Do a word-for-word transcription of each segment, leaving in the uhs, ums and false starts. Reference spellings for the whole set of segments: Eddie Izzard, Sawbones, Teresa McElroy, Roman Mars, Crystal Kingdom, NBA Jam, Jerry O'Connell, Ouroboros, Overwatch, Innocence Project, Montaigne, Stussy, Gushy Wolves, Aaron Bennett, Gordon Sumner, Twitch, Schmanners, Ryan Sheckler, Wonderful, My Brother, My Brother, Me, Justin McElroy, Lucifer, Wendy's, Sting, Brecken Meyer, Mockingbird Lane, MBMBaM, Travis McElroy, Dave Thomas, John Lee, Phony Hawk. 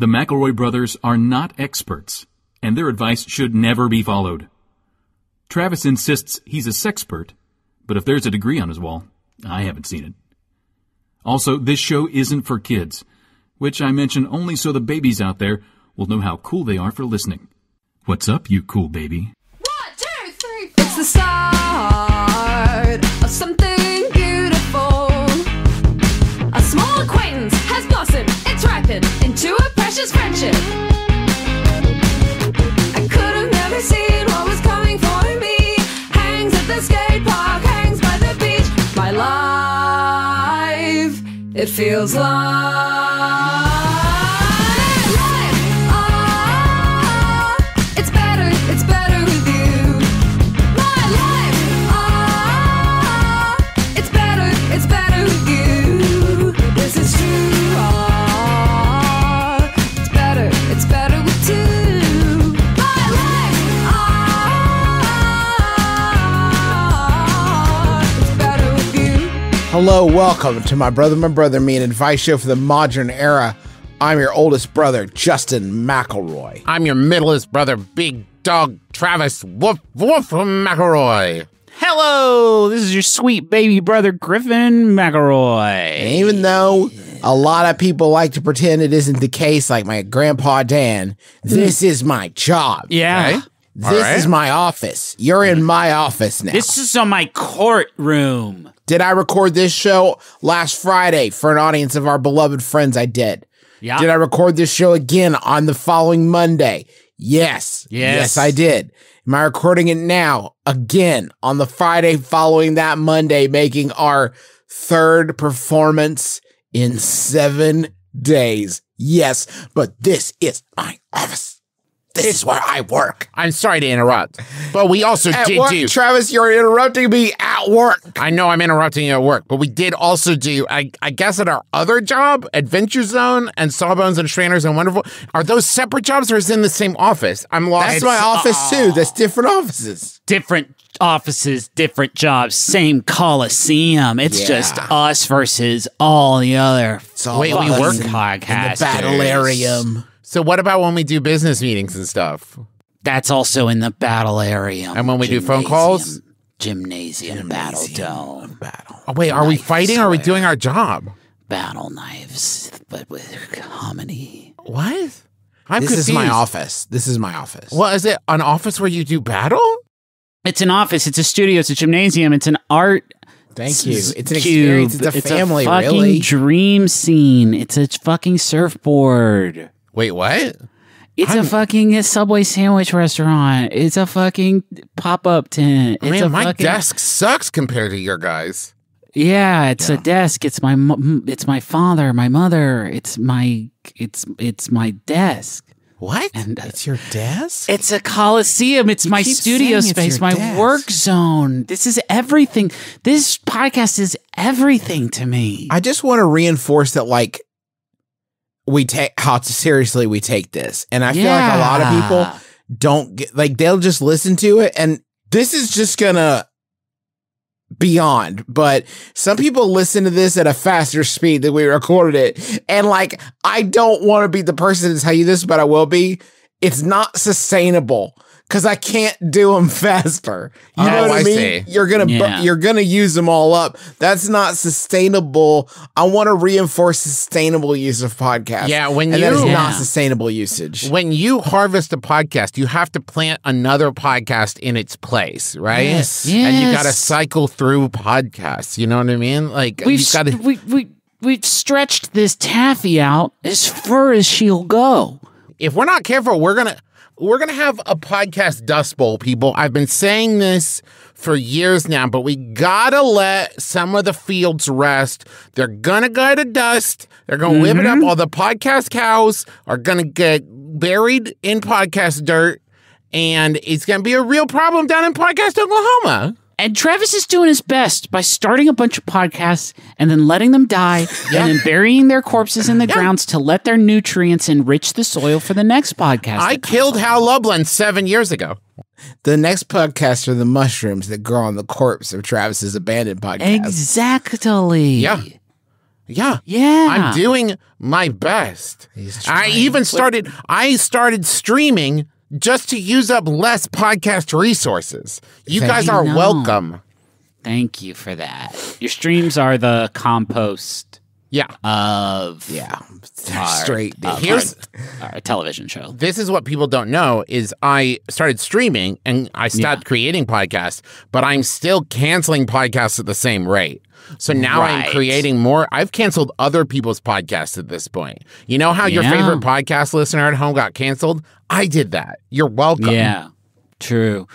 The McElroy brothers are not experts, and their advice should never be followed. Travis insists he's a sexpert, but if there's a degree on his wall, I haven't seen it. Also, this show isn't for kids, which I mention only so the babies out there will know how cool they are for listening. What's up, you cool baby? One, two, three, four. It's the start of something beautiful. A small acquaintance has blossomed. It's ripened into a precious friendship. I could have never seen what was coming for me. Hangs at the skate park, hangs by the beach. My life, it feels like. Hello, welcome to My Brother, My Brother, Me, an advice show for the modern era. I'm your oldest brother, Justin McElroy. I'm your middlest brother, Big Dog Travis Woof Woof McElroy. Hello, this is your sweet baby brother, Griffin McElroy. And even though a lot of people like to pretend it isn't the case, like my grandpa Dan, this is my job. Yeah. Right? This right. is my office. You're in my office now. This is on my courtroom. Did I record this show last Friday for an audience of our beloved friends? I did. Yeah. Did I record this show again on the following Monday? Yes. Yes. Yes, I did. Am I recording it now again on the Friday following that Monday, making our third performance in seven days? Yes, but this is my office. This is where I work. I'm sorry to interrupt, but we also at did work, do... Travis, you're interrupting me at work. I know I'm interrupting you at work, but we did also do, I, I guess at our other job, Adventure Zone and Sawbones and Strainers and Wonderful. Are those separate jobs or is it in the same office? I'm lost. That's my office uh, too. That's different offices. Different offices, different jobs, same coliseum. It's yeah. just us versus all the other. Wait, we work podcast. The Battlarium. So what about when we do business meetings and stuff? That's also in the battle area. And when we gymnasium, do phone calls? Gymnasium, gymnasium battle dome. Battle. Oh, wait, are knives we fighting or are we doing our job? Battle knives, but with comedy. What? I'm this confused. Is my office. This is my office. Well, is it an office where you do battle? It's an office. It's a studio. It's a gymnasium. It's an art. Thank you. It's an cube. Experience. It's a it's family, a fucking really. Dream scene. It's a fucking surfboard. Wait, what? It's I'm, a fucking Subway sandwich restaurant. It's a fucking pop-up tent. It's man, a my fucking, desk sucks compared to your guys. Yeah, it's yeah. a desk. It's my it's my father, my mother. It's my it's it's my desk. What? And, uh, it's your desk? It's a coliseum. It's you my studio space, it's my desk. Work zone. This is everything. This podcast is everything to me. I just want to reinforce that, like. We take how seriously we take this. And I yeah. feel like a lot of people don't get, like, they'll just listen to it. And this is just gonna beyond. But some people listen to this at a faster speed than we recorded it. And like, I don't want to be the person to tell you this, but I will be. It's not sustainable because I can't do them faster. You oh, know what I mean? See. You're gonna yeah. you're gonna use them all up. That's not sustainable. I want to reinforce sustainable use of podcasts. Yeah, when and you that's yeah. not sustainable usage. When you harvest a podcast, you have to plant another podcast in its place, right? Yes, yes. And you got to cycle through podcasts. You know what I mean? Like we've you gotta we we we've stretched this taffy out as far as she'll go. If we're not careful, we're gonna we're gonna have a podcast dust bowl, people. I've been saying this for years now, but we gotta let some of the fields rest. They're gonna go to dust. They're gonna mm-hmm. live it up. All the podcast cows are gonna get buried in podcast dirt, and it's gonna be a real problem down in podcast Oklahoma. And Travis is doing his best by starting a bunch of podcasts and then letting them die yeah. and then burying their corpses in the yeah. grounds to let their nutrients enrich the soil for the next podcast. I killed Hal Lublin seven years ago. The next podcast are the mushrooms that grow on the corpse of Travis's abandoned podcast. Exactly. Yeah. Yeah. Yeah. I'm doing my best. I even started, I started streaming just to use up less podcast resources. You guys are welcome. Thank you for that. Your streams are the compost. Yeah. Of yeah. Our, straight. Uh, Here's our, our television show. This is what people don't know is I started streaming and I stopped yeah. creating podcasts, but I'm still canceling podcasts at the same rate. So now right. I'm creating more. I've canceled other people's podcasts at this point. You know how yeah. your favorite podcast listener at home got canceled? I did that. You're welcome. Yeah. True.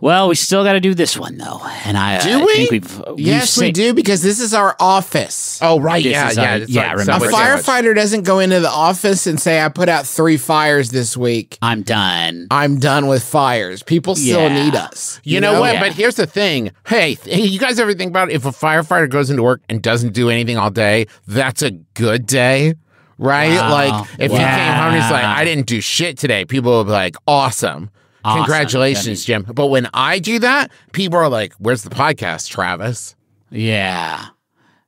Well, we still got to do this one, though. And I, do I we? think we've... we've yes, we do, because this is our office. Oh, right. This yeah, yeah. Our, yeah, yeah remember. A firefighter doesn't go into the office and say, I put out three fires this week. I'm done. I'm done with fires. People still yeah. need us. You, you know, know what? Yeah. But here's the thing. Hey, you guys ever think about it? If a firefighter goes into work and doesn't do anything all day, that's a good day, right? Wow. Like, if wow. he came home and he's like, I didn't do shit today, people would be like, awesome. Awesome. Congratulations, Jim. But when I do that, people are like, where's the podcast, Travis? Yeah.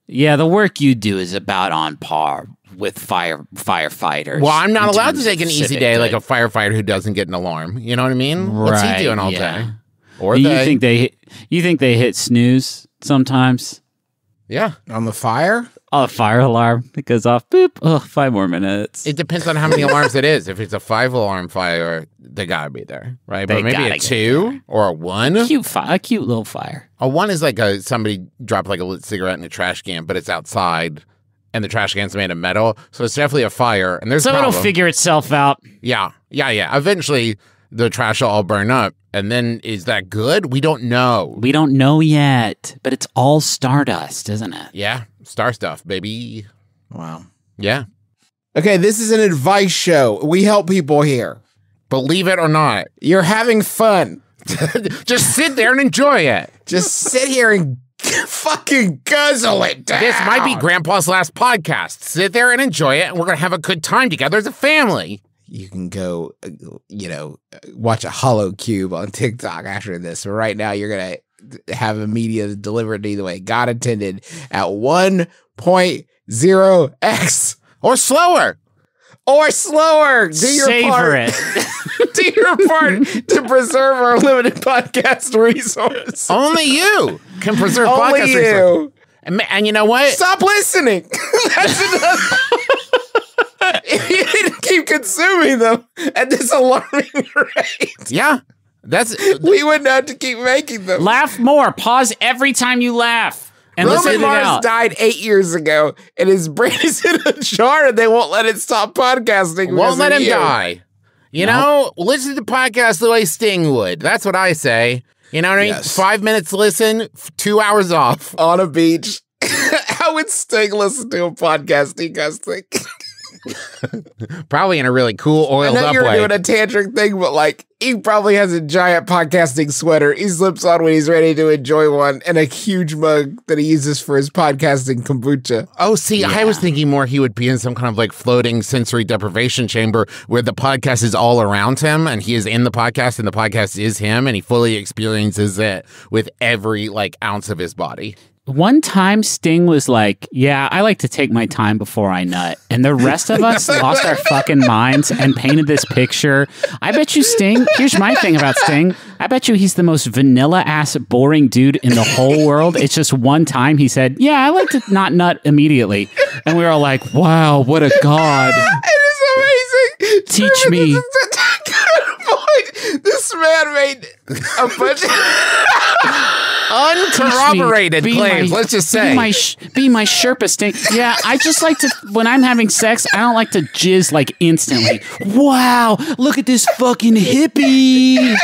Yeah, the work you do is about on par with fire firefighters. Well, I'm not allowed to take an easy day like a firefighter who doesn't get an alarm. You know what I mean? Right, what's he doing all yeah. day? Or do you they... think they hit, you think they hit snooze sometimes? Yeah. On the fire? Oh, a fire alarm. It goes off. Boop. Oh, five more minutes. It depends on how many alarms it is. If it's a five alarm fire, they gotta be there, right? They but maybe a two or a one. A cute, fi a cute little fire. A one is like a somebody dropped like a lit cigarette in a trash can, but it's outside, and the trash can's made of metal, so it's definitely a fire. And there's so it'll figure itself out. Yeah, yeah, yeah. Eventually, the trash will all burn up. And then, is that good? We don't know. We don't know yet, but it's all stardust, isn't it? Yeah, star stuff, baby. Wow. Yeah. Okay, this is an advice show. We help people here. Believe it or not. You're having fun. Just sit there and enjoy it. Just sit here and fucking guzzle it down. This might be Grandpa's last podcast. Sit there and enjoy it, and we're going to have a good time together as a family. You can go, you know, watch a Hollow Cube on TikTok after this. But right now, you're going to have a media delivered either way. God intended at one point oh x. Or slower. Or slower. Do your Savor part. It. Do your part to preserve our limited podcast resource. Only you can preserve Only podcast you. resource. And, and you know what? Stop listening. That's enough. If you didn't keep consuming them at this alarming rate. Yeah. That's we wouldn't have to keep making them. Laugh more. Pause every time you laugh. And Roman Mars died eight years ago, and his brain is in a jar, and they won't let it stop podcasting. Won't let him you. die. You nope. know, listen to podcasts the way Sting would. That's what I say. You know what I mean? Yes. Five minutes listen, two hours off. On a beach. How would Sting listen to a podcast, do you guys think? Probably in a really cool oiled up way. I know you're doing a tantric thing, but like he probably has a giant podcasting sweater he slips on when he's ready to enjoy one, and a huge mug that he uses for his podcasting kombucha. Oh, see, yeah. I was thinking more he would be in some kind of like floating sensory deprivation chamber where the podcast is all around him, and he is in the podcast, and the podcast is him, and he fully experiences it with every like ounce of his body. One time, Sting was like, yeah, I like to take my time before I nut. And the rest of us lost our fucking minds and painted this picture. I bet you Sting, here's my thing about Sting. I bet you he's the most vanilla-ass boring dude in the whole world. It's just one time he said, yeah, I like to not nut immediately. And we were all like, wow, what a god. It is amazing. Teach David, me. This man made a bunch of uncorroborated claims. My, let's just say, be my, be my Sherpa Sting. Yeah, I just like to when I'm having sex. I don't like to jizz like instantly. Wow, look at this fucking hippie,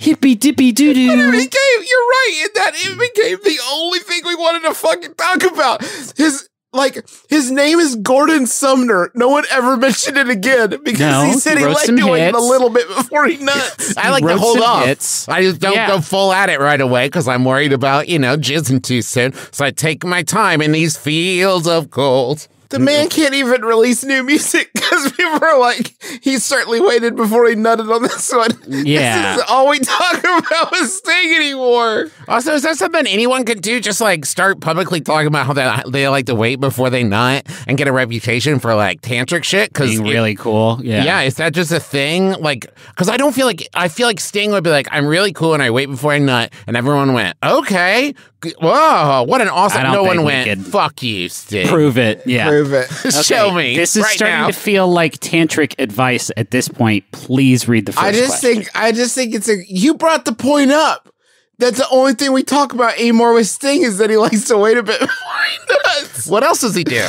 hippie dippy doo doo. It became, you're right in that it became the only thing we wanted to fucking talk about. His. Like, his name is Gordon Sumner. No one ever mentioned it again because no, he said he, he liked doing hits. it a little bit before he nuts. I like to hold off. Hits. I just don't yeah. go full at it right away because I'm worried about, you know, jizzing too soon. So I take my time in these fields of gold. the man can't even release new music because people are like, he certainly waited before he nutted on this one. Yeah. This is all we talk about with Sting anymore. Also, is that something anyone could do? Just like start publicly talking about how they, they like to wait before they nut and get a reputation for like tantric shit? Because really cool. Yeah. Yeah. Is that just a thing? Like, because I don't feel like, I feel like Sting would be like, I'm really cool and I wait before I nut. And everyone went, okay. Whoa, what an awesome. No one went, fuck you, Sting. Prove it. Yeah. Prove it. Okay. Show me. This is right starting now. to feel like tantric advice at this point. Please read the first I just question. think I just think it's a you brought the point up. That's the only thing we talk about anymore with Sting is that he likes to wait a bit before he nuts. What else does he do?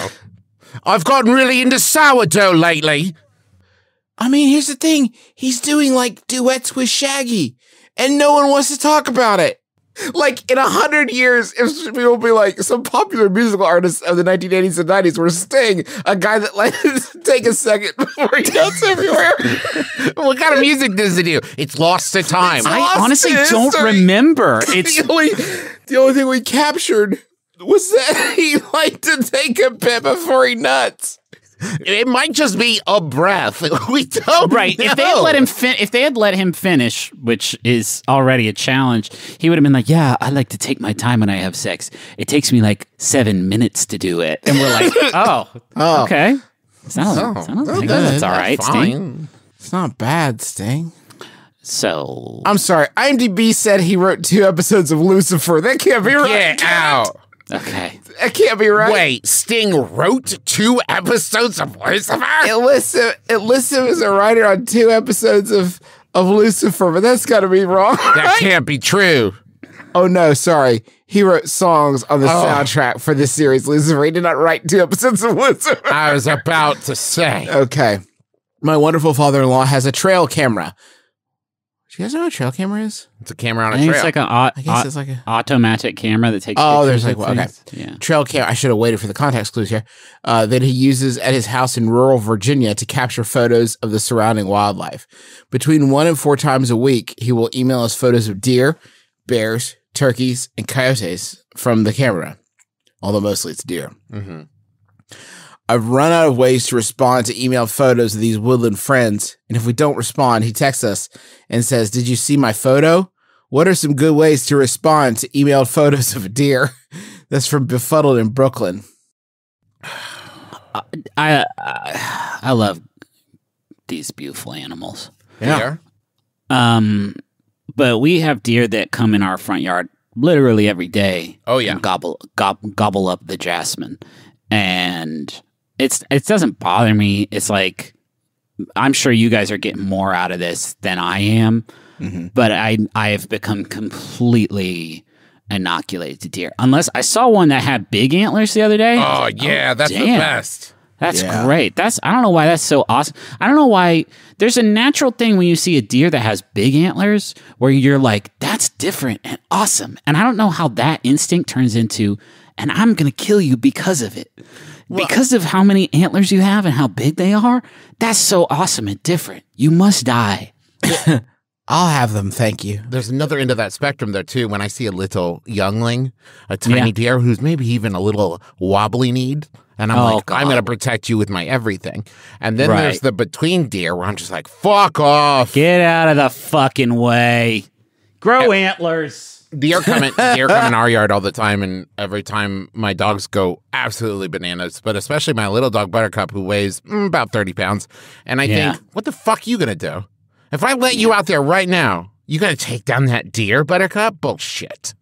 I've gotten really into sourdough lately. I mean, here's the thing. He's doing like duets with Shaggy and no one wants to talk about it. Like, in a hundred years, if people be like, some popular musical artists of the nineteen eighties and nineties were Sting, a guy that likes to take a second before he goes everywhere. What kind of music does he do? It's lost to time. It's I honestly don't history. remember. It's the only, the only thing we captured was that he liked to take a bit before he nuts. It might just be a breath. We don't right. know. If they had let him, fin if they had let him finish, which is already a challenge, he would have been like, "Yeah, I like to take my time when I have sex. It takes me like seven minutes to do it." And we're like, "Oh, oh. okay. It's not. So, it's not okay. That's all right, that's Sting. It's not bad, Sting." So I'm sorry. I M D B said he wrote two episodes of Lucifer. That can't be right. Get out. Okay. That can't be right. Wait, Sting wrote two episodes of Lucifer? Illicit, Illicit is a writer on two episodes of, of Lucifer, but that's got to be wrong. That right? can't be true. Oh, no, sorry. He wrote songs on the oh. soundtrack for the series Lucifer. He did not write two episodes of Lucifer. I was about to say. Okay. My wonderful father-in-law has a trail camera. Do you guys know what a trail camera is? It's a camera on a I think trail. It's like an I guess it's like an automatic camera that takes. Oh, there's like well, okay. Yeah. Trail camera. I should have waited for the context clues here. Uh, that he uses at his house in rural Virginia to capture photos of the surrounding wildlife. Between one and four times a week, he will email us photos of deer, bears, turkeys, and coyotes from the camera. Although mostly it's deer. Mm-hmm. I've run out of ways to respond to email photos of these woodland friends, and if we don't respond, he texts us and says, "Did you see my photo? What are some good ways to respond to emailed photos of a deer?" That's from Befuddled in Brooklyn. I I, I, I love these beautiful animals. Yeah. Um, but we have deer that come in our front yard literally every day. Oh yeah, and gobble gob, gobble up the jasmine, and It's it doesn't bother me. It's like, I'm sure you guys are getting more out of this than I am, mm-hmm. but I I have become completely inoculated to deer. Unless I saw one that had big antlers the other day. Oh like, yeah, oh, that's damn. the best. That's yeah. great. That's I don't know why that's so awesome. I don't know why there's a natural thing when you see a deer that has big antlers where you're like, that's different and awesome. And I don't know how that instinct turns into, and I'm gonna kill you because of it. Well, because of how many antlers you have and how big they are, that's so awesome and different. You must die. I'll have them, thank you. There's another end of that spectrum, though, too. When I see a little youngling, a tiny yeah. deer who's maybe even a little wobbly-kneed, and I'm oh, like, God. I'm going to protect you with my everything. And then right. there's the between deer where I'm just like, fuck off. Get out of the fucking way. Grow and antlers. Deer come in, deer come in our yard all the time, and every time my dogs go absolutely bananas, but especially my little dog Buttercup, who weighs mm, about thirty pounds, and I yeah. think, what the fuck are you going to do? If I let you out there right now, you going to take down that deer, Buttercup? Bullshit.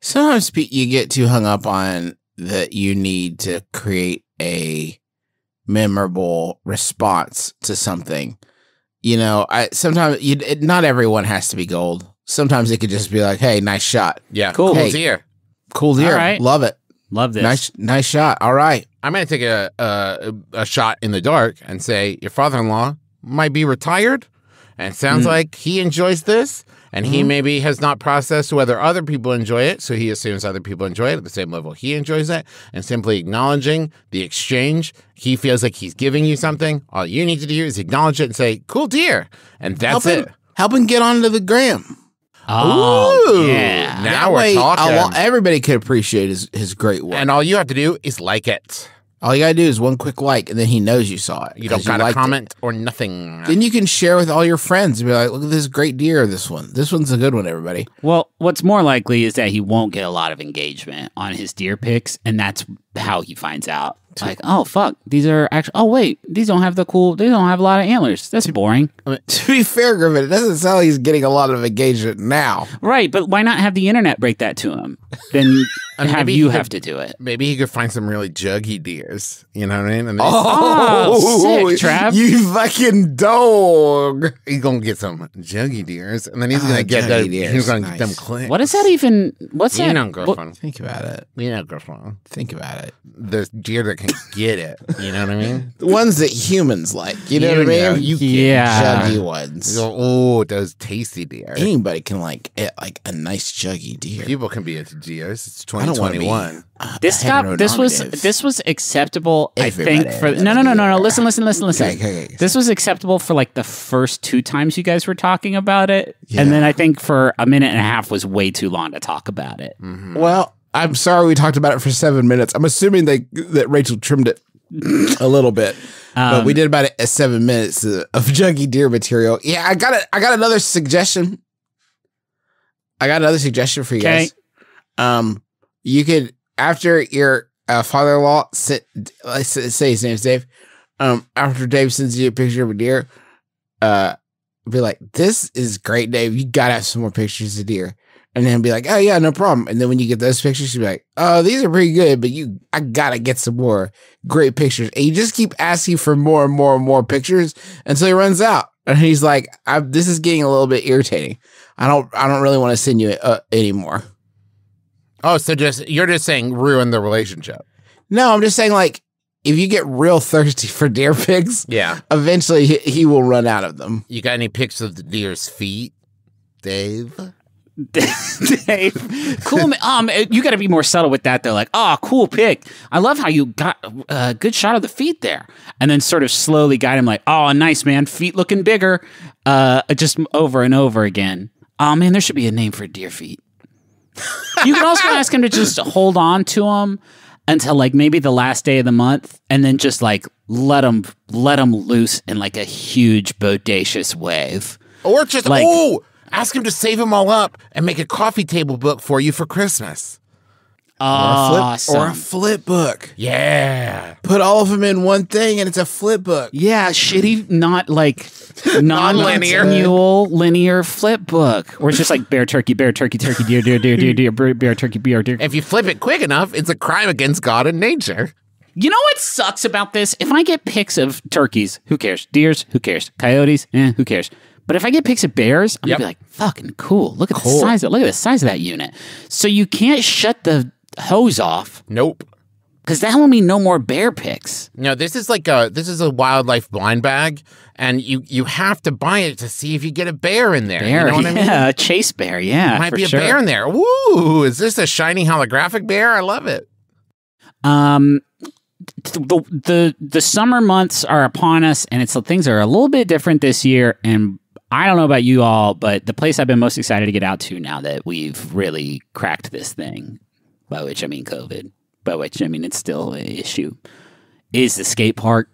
Sometimes you get too hung up on that you need to create a memorable response to something. You know, I sometimes, you, it, not everyone has to be gold. Sometimes it could just be like, "Hey, nice shot. Yeah, cool, hey, cool deer, cool deer. All right. Love it. Love this. Nice, nice shot. All right, I'm gonna take a a, a shot in the dark and say your father-in-law might be retired, and it sounds mm. like he enjoys this, and mm. he maybe has not processed whether other people enjoy it, so he assumes other people enjoy it at the same level he enjoys it, and simply acknowledging the exchange, he feels like he's giving you something. All you need to do is acknowledge it and say, "Cool deer," and that's help it. Him, help him get onto the gram. Oh, ooh, yeah. Now that we're way, talking. Everybody could appreciate his, his great work. And all you have to do is like it. All you gotta do is one quick like, and then he knows you saw it. You don't gotta you comment it. or nothing. Then you can share with all your friends and be like, "Look at this great deer! This one, this one's a good one, everybody." Well, what's more likely is that he won't get a lot of engagement on his deer pics, and that's how he finds out. To, like, oh fuck, these are actually. Oh wait, these don't have the cool. They don't have a lot of antlers. That's to, boring. I mean, to be fair, Griffin, it doesn't sound like he's getting a lot of engagement now. Right, but why not have the internet break that to him? Then I mean, have you could, have to do it. Maybe he could find some really juggy deers. You know what I mean? And oh, oh, sick, Trav! You fucking dog! He's gonna get some juggy deers, and then he's oh, gonna get them. He's gonna nice. get them clicks. What is that even? What's you that? Know, girlfriend. What? Think about it. You know, girlfriend. Think about it. There's deer that can get it. You know what I mean? The ones that humans like. You know you what I mean? You yeah. Juggy ones. Go, oh, those tasty deer. Anybody can like it, like a nice juggy deer. People can be into deers. It's twenty twenty-one. Uh, this got this was this was acceptable. Everybody, I think for no no no no no. Listen listen listen listen. Okay, okay, okay. This was acceptable for like the first two times you guys were talking about it, yeah. and then I think for a minute and a half was way too long to talk about it. Mm-hmm. Well. I'm sorry we talked about it for seven minutes. I'm assuming they, that Rachel trimmed it a little bit. Um, but we did about a seven minutes of juggy deer material. Yeah, I got, a, I got another suggestion. I got another suggestion for you okay. guys. Um, you could, after your uh, father-in-law, let's say his name's Dave, um, after Dave sends you a picture of a deer, uh, be like, this is great, Dave. You got to have some more pictures of deer. And then be like, oh, yeah, no problem. And then when you get those pictures, you'll be like, oh, these are pretty good, but you, I gotta get some more great pictures. And you just keep asking for more and more and more pictures until he runs out. And he's like, I, this is getting a little bit irritating. I don't, I don't really want to send you uh, anymore. Oh, so just, you're just saying ruin the relationship. No, I'm just saying like, if you get real thirsty for deer pics, yeah, eventually he, he will run out of them. You got any pics of the deer's feet, Dave? Dave, cool. Um, you got to be more subtle with that, though. Like, oh, cool pick. I love how you got a good shot of the feet there, and then sort of slowly guide him. Like, oh, nice man, feet looking bigger. Uh, just over and over again. Oh man, there should be a name for deer feet. You can also ask him to just hold on to them until like maybe the last day of the month, and then just like let them let them loose in like a huge bodacious wave, or just like. Ooh! Ask him to save them all up and make a coffee table book for you for Christmas. Awesome. Or a flip, or a flip book. Yeah. Put all of them in one thing and it's a flip book. Yeah, shitty, not like non-linear linear flip book. Where it's just like bear, turkey, bear, turkey, turkey, deer, deer, deer, deer, deer, bear, bear, turkey, bear, deer. If you flip it quick enough, it's a crime against God and nature. You know what sucks about this? If I get pics of turkeys, who cares? Deers, who cares? Coyotes, eh, who cares? But if I get pics of bears, I'm yep. gonna be like, "Fucking cool! Look at cool. the size of look at the size of that unit." So you can't shut the hose off. Nope, because that will mean no more bear pics. No, this is like a this is a wildlife blind bag, and you you have to buy it to see if you get a bear in there. Bear, you know what I mean? Yeah, a chase bear, yeah, might for be a sure. bear in there. Woo! Is this a shiny holographic bear? I love it. Um. The, the the summer months are upon us, and it's things are a little bit different this year. And I don't know about you all, but the place I've been most excited to get out to now that we've really cracked this thing, by which I mean COVID, by which I mean it's still an issue, is the skate park.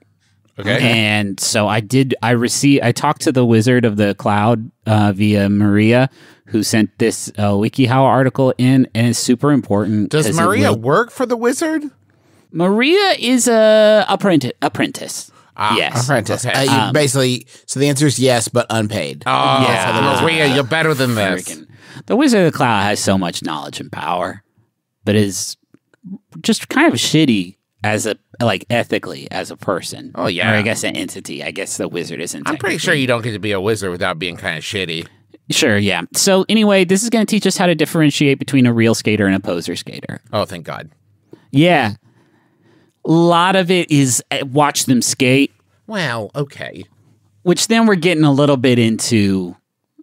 Okay. And so I did. I received. I talked to the Wizard of the Cloud uh, via Maria, who sent this uh, WikiHow article in, and it's super important. Does Maria work for the Wizard? Maria is a apprentice. Apprentice. Ah, yes. Apprentice. Okay. Uh, you basically, so the answer is yes, but unpaid. Oh, yeah. So Maria, you're better than this. Freaking. The Wizard of the Cloud has so much knowledge and power, but is just kind of shitty as a, like, ethically as a person. Oh, yeah. Or I guess an entity. I guess the Wizard isn't. I'm pretty sure you don't get to be a wizard without being kind of shitty. Sure, yeah. So anyway, this is going to teach us how to differentiate between a real skater and a poser skater. Oh, thank God. Yeah. A lot of it is watch them skate. Wow, okay. Which then we're getting a little bit into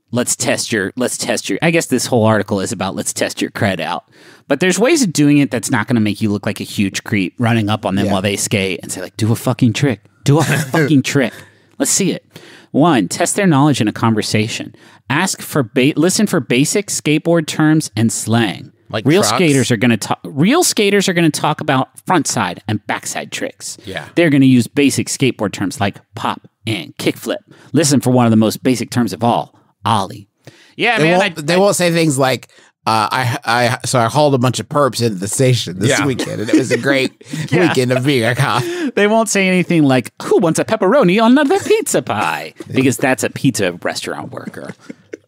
let's test your, let's test your, I guess this whole article is about let's test your cred out. But there's ways of doing it that's not going to make you look like a huge creep running up on them yeah. while they skate and say like, do a fucking trick. Do a fucking trick. Let's see it. One, test their knowledge in a conversation. Ask for, ba listen for basic skateboard terms and slang. Like real trucks. skaters are going to talk. Real skaters are going to talk about front side and backside tricks. Yeah, they're going to use basic skateboard terms like pop and kickflip. Listen for one of the most basic terms of all, ollie. Yeah, they man. Won't, I, they I, won't say things like. Uh, I, I, so I hauled a bunch of perps into the station this yeah. weekend, and it was a great yeah. weekend of being a cop. They won't say anything like, who wants a pepperoni on another pizza pie? Because that's a pizza restaurant worker.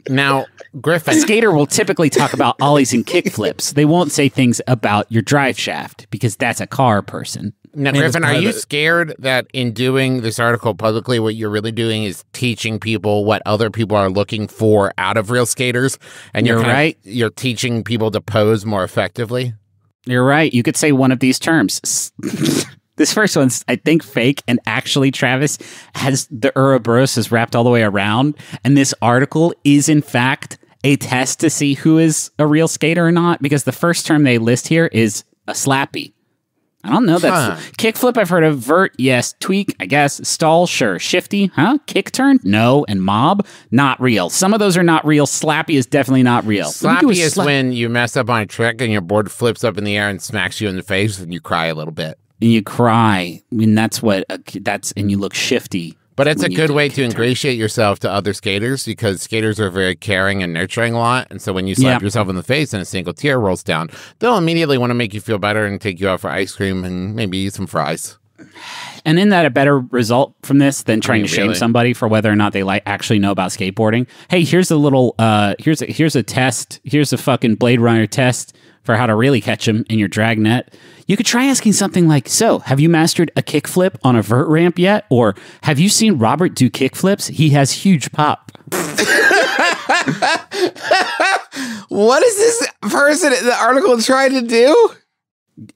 Now, Griffin. A skater will typically talk about ollies and kickflips. They won't say things about your drive shaft, because that's a car person. Now, Griffin, are you scared that in doing this article publicly, what you're really doing is teaching people what other people are looking for out of real skaters? And you're, you're right. Of, you're teaching people to pose more effectively. You're right. You could say one of these terms. This first one's, I think, fake. And actually, Travis has the Ouroboros wrapped all the way around. And this article is, in fact, a test to see who is a real skater or not. Because the first term they list here is a slappy. I don't know. That's huh. Kickflip, I've heard of. Vert, yes. Tweak, I guess. Stall, sure. Shifty, huh? Kick turn, no. And mob, not real. Some of those are not real. Slappy is definitely not real. Slappy is sla when you mess up on a trick and your board flips up in the air and smacks you in the face and you cry a little bit. And you cry. I mean, that's what, uh, that's, and you look shifty. But it's a good way to ingratiate yourself to other skaters, because skaters are very caring and nurturing a lot. And so when you slap yep. yourself in the face and a single tear rolls down, they'll immediately want to make you feel better and take you out for ice cream and maybe some fries. And isn't that a better result from this than trying I mean, to shame really? somebody for whether or not they like actually know about skateboarding? Hey, here's a little, uh, here's a, here's a test. Here's a fucking Blade Runner test for how to really catch him in your dragnet. You could try asking something like, so, have you mastered a kickflip on a vert ramp yet? Or, have you seen Robert do kickflips? He has huge pop. What is this person in the article trying to do?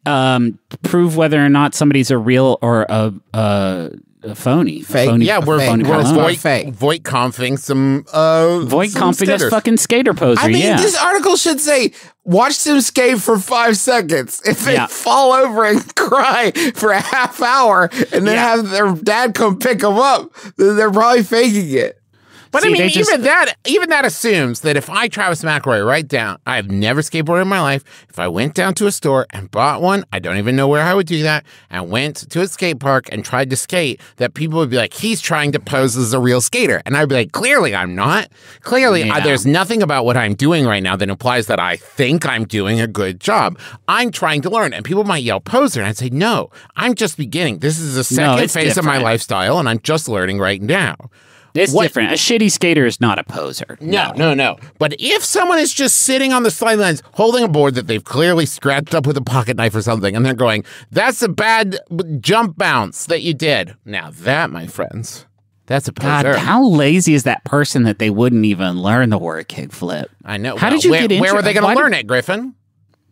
Um, prove whether or not somebody's a real or a, a, a phony. Fake. Phony, yeah, we're, phony we're void, fake. Void comping some uh, Void some comping skaters. a fucking skater poser, I mean, yeah. This article should say, watch them skate for five seconds. If they yeah. fall over and cry for a half hour and then yeah. have their dad come pick them up, then they're probably faking it. But See, I mean, even just, that, even that assumes that if I, Travis McElroy, write down, I have never skateboarded in my life. If I went down to a store and bought one, I don't even know where I would do that, and went to a skate park and tried to skate, that people would be like, he's trying to pose as a real skater. And I'd be like, clearly I'm not. Clearly, yeah. I, there's nothing about what I'm doing right now that implies that I think I'm doing a good job. I'm trying to learn. And people might yell poser. And I'd say, no, I'm just beginning. This is the second no, phase different. of my lifestyle, and I'm just learning right now. It's what? different. A shitty skater is not a poser. No, no, no, no. But if someone is just sitting on the sidelines holding a board that they've clearly scratched up with a pocket knife or something, and they're going, that's a bad jump bounce that you did. Now that, my friends, that's a poser. God, how lazy is that person that they wouldn't even learn the word kickflip? I know. How well, did you where, get into Where were they going to learn it, Griffin?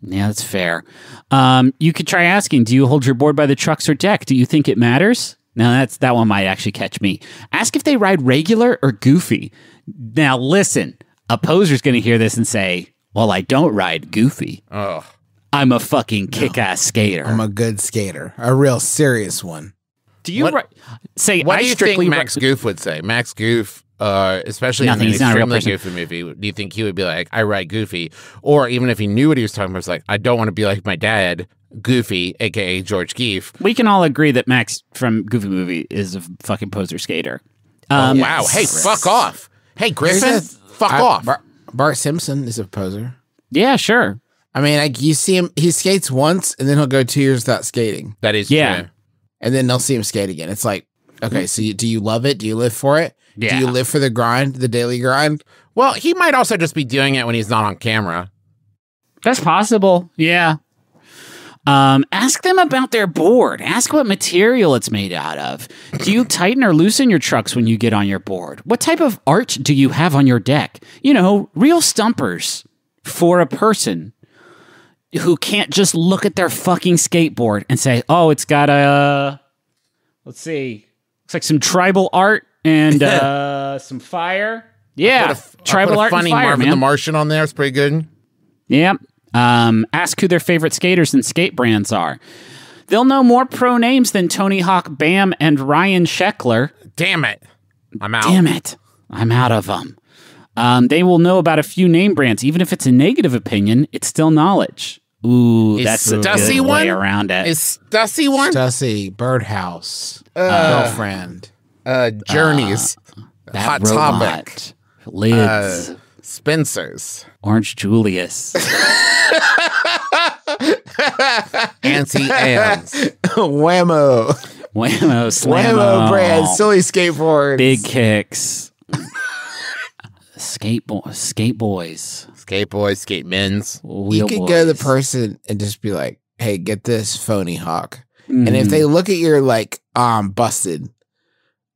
Yeah, that's fair. Um, you could try asking, do you hold your board by the trucks or deck? Do you think it matters? Now, that's, that one might actually catch me. Ask if they ride regular or goofy. Now, listen, a poser's going to hear this and say, well, I don't ride goofy. Oh. I'm a fucking kick-ass no. skater. I'm a good skater. A real serious one. Do you what, say, what I do you strictly think Max Goof would say? Max Goof, uh, especially Nothing, in an extremely goofy movie, do you think he would be like, I ride goofy? Or even if he knew what he was talking about, was like, I don't want to be like my dad. Goofy, a k a. George Keefe. We can all agree that Max from Goofy Movie is a fucking poser skater. Um, oh, wow. Hey, Chris. fuck off. Hey, Griffin, a, fuck I, off. Bart, Bart Simpson is a poser. Yeah, sure. I mean, like, you see him, he skates once, and then he'll go two years without skating. That is yeah. true. And then they'll see him skate again. It's like, okay, so you, do you love it? Do you live for it? Yeah. Do you live for the grind, the daily grind? Well, he might also just be doing it when he's not on camera. That's possible. Yeah. Um, ask them about their board. Ask what material it's made out of. Do you tighten or loosen your trucks when you get on your board? What type of arch do you have on your deck? You know, real stumpers for a person who can't just look at their fucking skateboard and say, oh, it's got a, let's see, looks like some tribal art and uh, some fire. Yeah, I put a, tribal I put a art funny and fire, Marvin man. the Martian on there. It's pretty good. Yep. Yeah. Um, ask who their favorite skaters and skate brands are. They'll know more pro names than Tony Hawk, Bam, and Ryan Sheckler. Damn it. I'm out. Damn it. I'm out of them. Um, they will know about a few name brands. Even if it's a negative opinion, it's still knowledge. Ooh, is that's Stussy a good one? Way around it. Is Stussy one? Stussy, Birdhouse, uh, Girlfriend. Uh, Journeys. Uh, Hot robot. Topic. Lids. Uh, Spencer's. Orange Julius. Auntie Anne's. Whammo. Whammo, Slammo. Whammo brand, silly skateboards. Big Kicks. Skate boy, skate boys, skate boys, skate men's. You could go to the person and just be like, "Hey, get this phony hawk," mm. and if they look at your like, um, busted,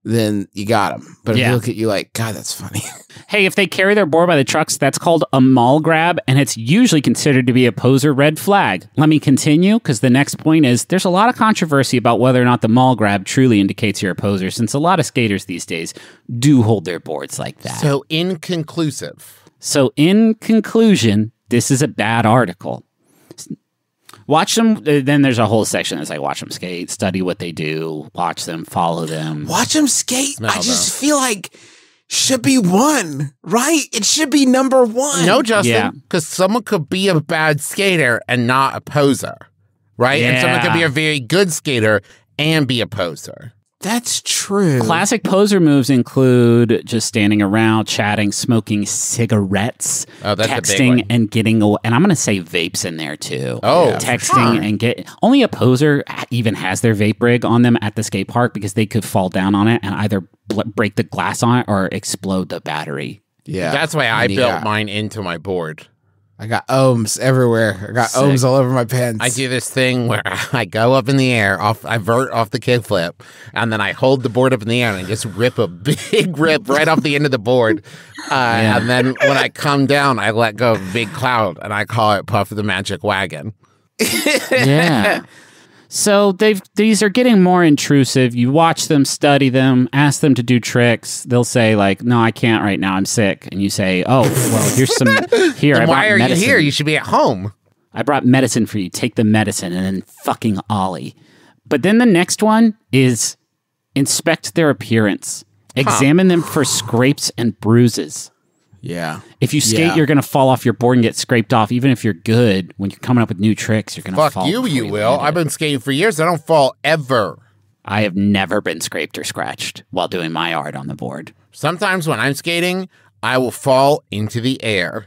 then you got them. But if yeah. they look at you like, "God, that's funny." Hey, if they carry their board by the trucks, that's called a mall grab, and it's usually considered to be a poser red flag. Let me continue, because the next point is there's a lot of controversy about whether or not the mall grab truly indicates you're a poser, since a lot of skaters these days do hold their boards like that. So inconclusive. So in conclusion, this is a bad article. Watch them. Then there's a whole section that's like, watch them skate, study what they do, watch them, follow them. Watch them skate? Smell I just them. feel like... should be one, right? It should be number one. No, Justin, because yeah. someone could be a bad skater and not a poser, right? Yeah. And someone could be a very good skater and be a poser. That's true. Classic poser moves include just standing around, chatting, smoking cigarettes, oh, that's texting, and getting away. And I'm going to say vapes in there, too. Oh, yeah, texting sure. and get only a poser even has their vape rig on them at the skate park because they could fall down on it and either break the glass on it or explode the battery. Yeah. That's why I and built yeah. mine into my board. I got ohms everywhere. I got Sick. ohms all over my pants. I do this thing where I go up in the air, off, I vert off the kickflip, and then I hold the board up in the air and I just rip a big rip right off the end of the board. Uh, yeah. And then when I come down, I let go of a big cloud, and I call it Puff the Magic Wagon. Yeah. So they've these are getting more intrusive. You watch them, study them, ask them to do tricks. They'll say like, "No, I can't right now. I'm sick." And you say, "Oh, well, here's some here." I why are medicine. you here? You should be at home. I brought medicine for you. Take the medicine and then fucking ollie. But then the next one is inspect their appearance. Examine huh. them for scrapes and bruises. Yeah. If you skate, yeah. you're going to fall off your board and get scraped off. Even if you're good, when you're coming up with new tricks, you're going to fall. Fuck you, you will. I've been skating for years. I don't fall ever. I have never been scraped or scratched while doing my art on the board. Sometimes when I'm skating, I will fall into the air.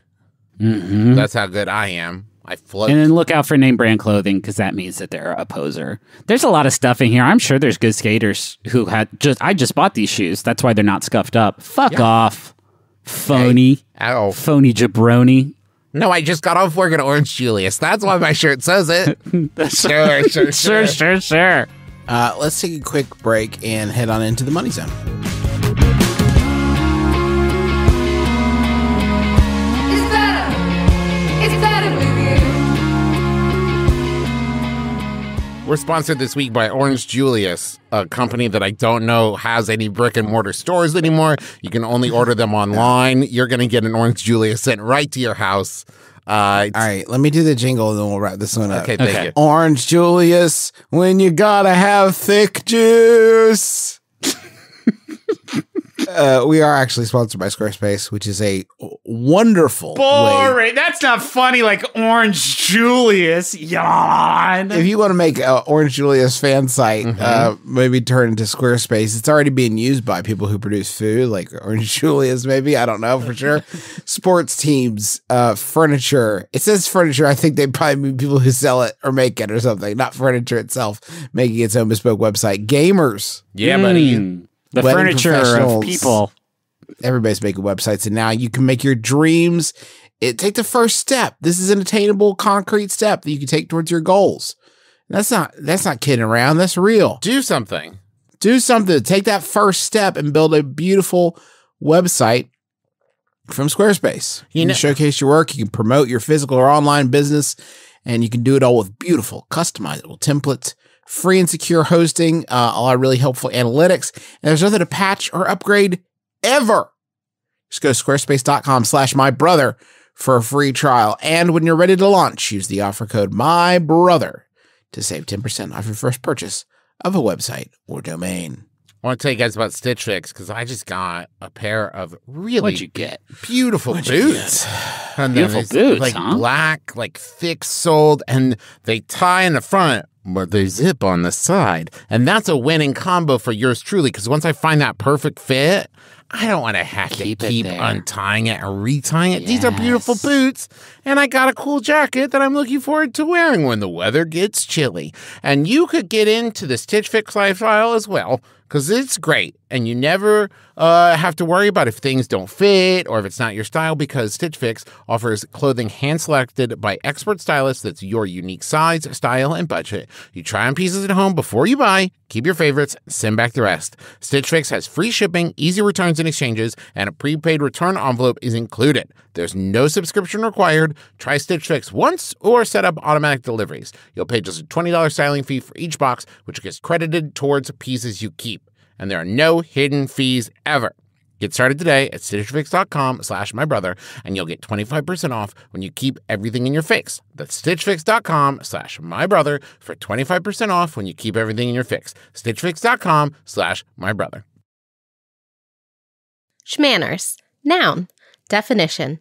Mm-hmm. That's how good I am. I float. And then look out for name brand clothing because that means that they're a poser. There's a lot of stuff in here. I'm sure there's good skaters who had just, I just bought these shoes. That's why they're not scuffed up. Fuck yeah. off. Phony. Hey, ow. Phony jabroni. No, I just got off work at Orange Julius. That's why my shirt says it. sure, sure, sure, sure, sure, sure. Uh, let's take a quick break and head on into the Money Zone. It's better. It's better with you. We're sponsored this week by Orange Julius, a company that I don't know has any brick and mortar stores anymore. You can only order them online. You're going to get an Orange Julius sent right to your house. Uh, All right, let me do the jingle and then we'll wrap this one up. Okay, thank okay. you. Orange Julius, when you gotta have thick juice. Uh, we are actually sponsored by Squarespace, which is a wonderful Boring. Way. That's not funny like Orange Julius. Yawn. If you want to make an Orange Julius fan site, mm-hmm. uh, maybe turn into Squarespace. It's already being used by people who produce food, like Orange Julius maybe. I don't know for sure. Sports teams, uh, furniture. It says furniture. I think they probably mean people who sell it or make it or something, not furniture itself, making its own bespoke website. Gamers. Yeah, mm. buddy. The furniture of people. Everybody's making websites, and now you can make your dreams. It take the first step. This is an attainable, concrete step that you can take towards your goals. That's not that's not kidding around. That's real. Do something. Do something. Take that first step and build a beautiful website from Squarespace. You, you know, can showcase your work. You can promote your physical or online business, and you can do it all with beautiful, customizable templates. Free and secure hosting, uh, a lot of really helpful analytics, and there's nothing to patch or upgrade ever. Just go to squarespace.com slash my brother for a free trial. And when you're ready to launch, use the offer code my brother to save ten percent off your first purchase of a website or domain. I want to tell you guys about Stitch Fix because I just got a pair of really What'd you get? beautiful What'd boots. And beautiful boots, like huh? black, like thick-soled, and they tie in the front, but they zip on the side. And that's a winning combo for yours truly because once I find that perfect fit, I don't want to have keep to keep it untying it and retying it. Yes. These are beautiful boots, and I got a cool jacket that I'm looking forward to wearing when the weather gets chilly. And you could get into the Stitch Fix lifestyle as well, because it's great, and you never uh, have to worry about if things don't fit or if it's not your style, because Stitch Fix offers clothing hand-selected by expert stylists that's your unique size, style, and budget. You try on pieces at home before you buy, keep your favorites, send back the rest. Stitch Fix has free shipping, easy returns and exchanges, and a prepaid return envelope is included. There's no subscription required. Try Stitch Fix once or set up automatic deliveries. You'll pay just a twenty dollar styling fee for each box, which gets credited towards pieces you keep. And there are no hidden fees ever. Get started today at stitchfix.com slash my brother, and you'll get twenty-five percent off when you keep everything in your fix. That's stitchfix.com slash my brother for twenty-five percent off when you keep everything in your fix. Stitchfix.com slash my brother. Schmanners. Noun. Definition.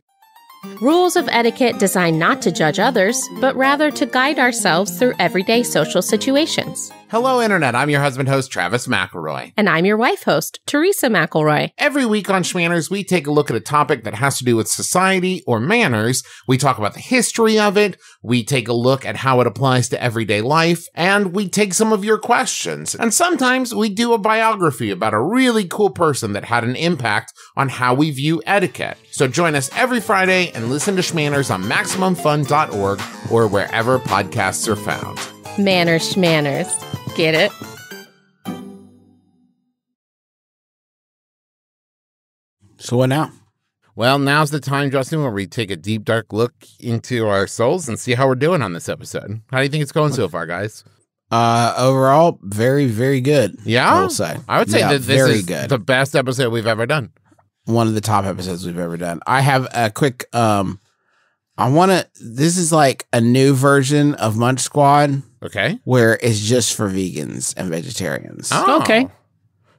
Rules of etiquette designed not to judge others, but rather to guide ourselves through everyday social situations. Hello, Internet. I'm your husband host, Travis McElroy. And I'm your wife host, Teresa McElroy. Every week on Schmanners, we take a look at a topic that has to do with society or manners. We talk about the history of it. We take a look at how it applies to everyday life. And we take some of your questions. And sometimes we do a biography about a really cool person that had an impact on how we view etiquette. So join us every Friday and listen to Schmanners on Maximum Fun dot org or wherever podcasts are found. Manners, schmanners. Get it? So what now? Well, now's the time, Justin, where we take a deep, dark look into our souls and see how we're doing on this episode. How do you think it's going so far, guys? Uh, overall, very, very good. Yeah? I, will say. I would say yeah, that this very is good. the best episode we've ever done. One of the top episodes we've ever done. I have a quick... um. I want to... This is like a new version of Munch Squad. Okay. Where it's just for vegans and vegetarians. Oh. Okay.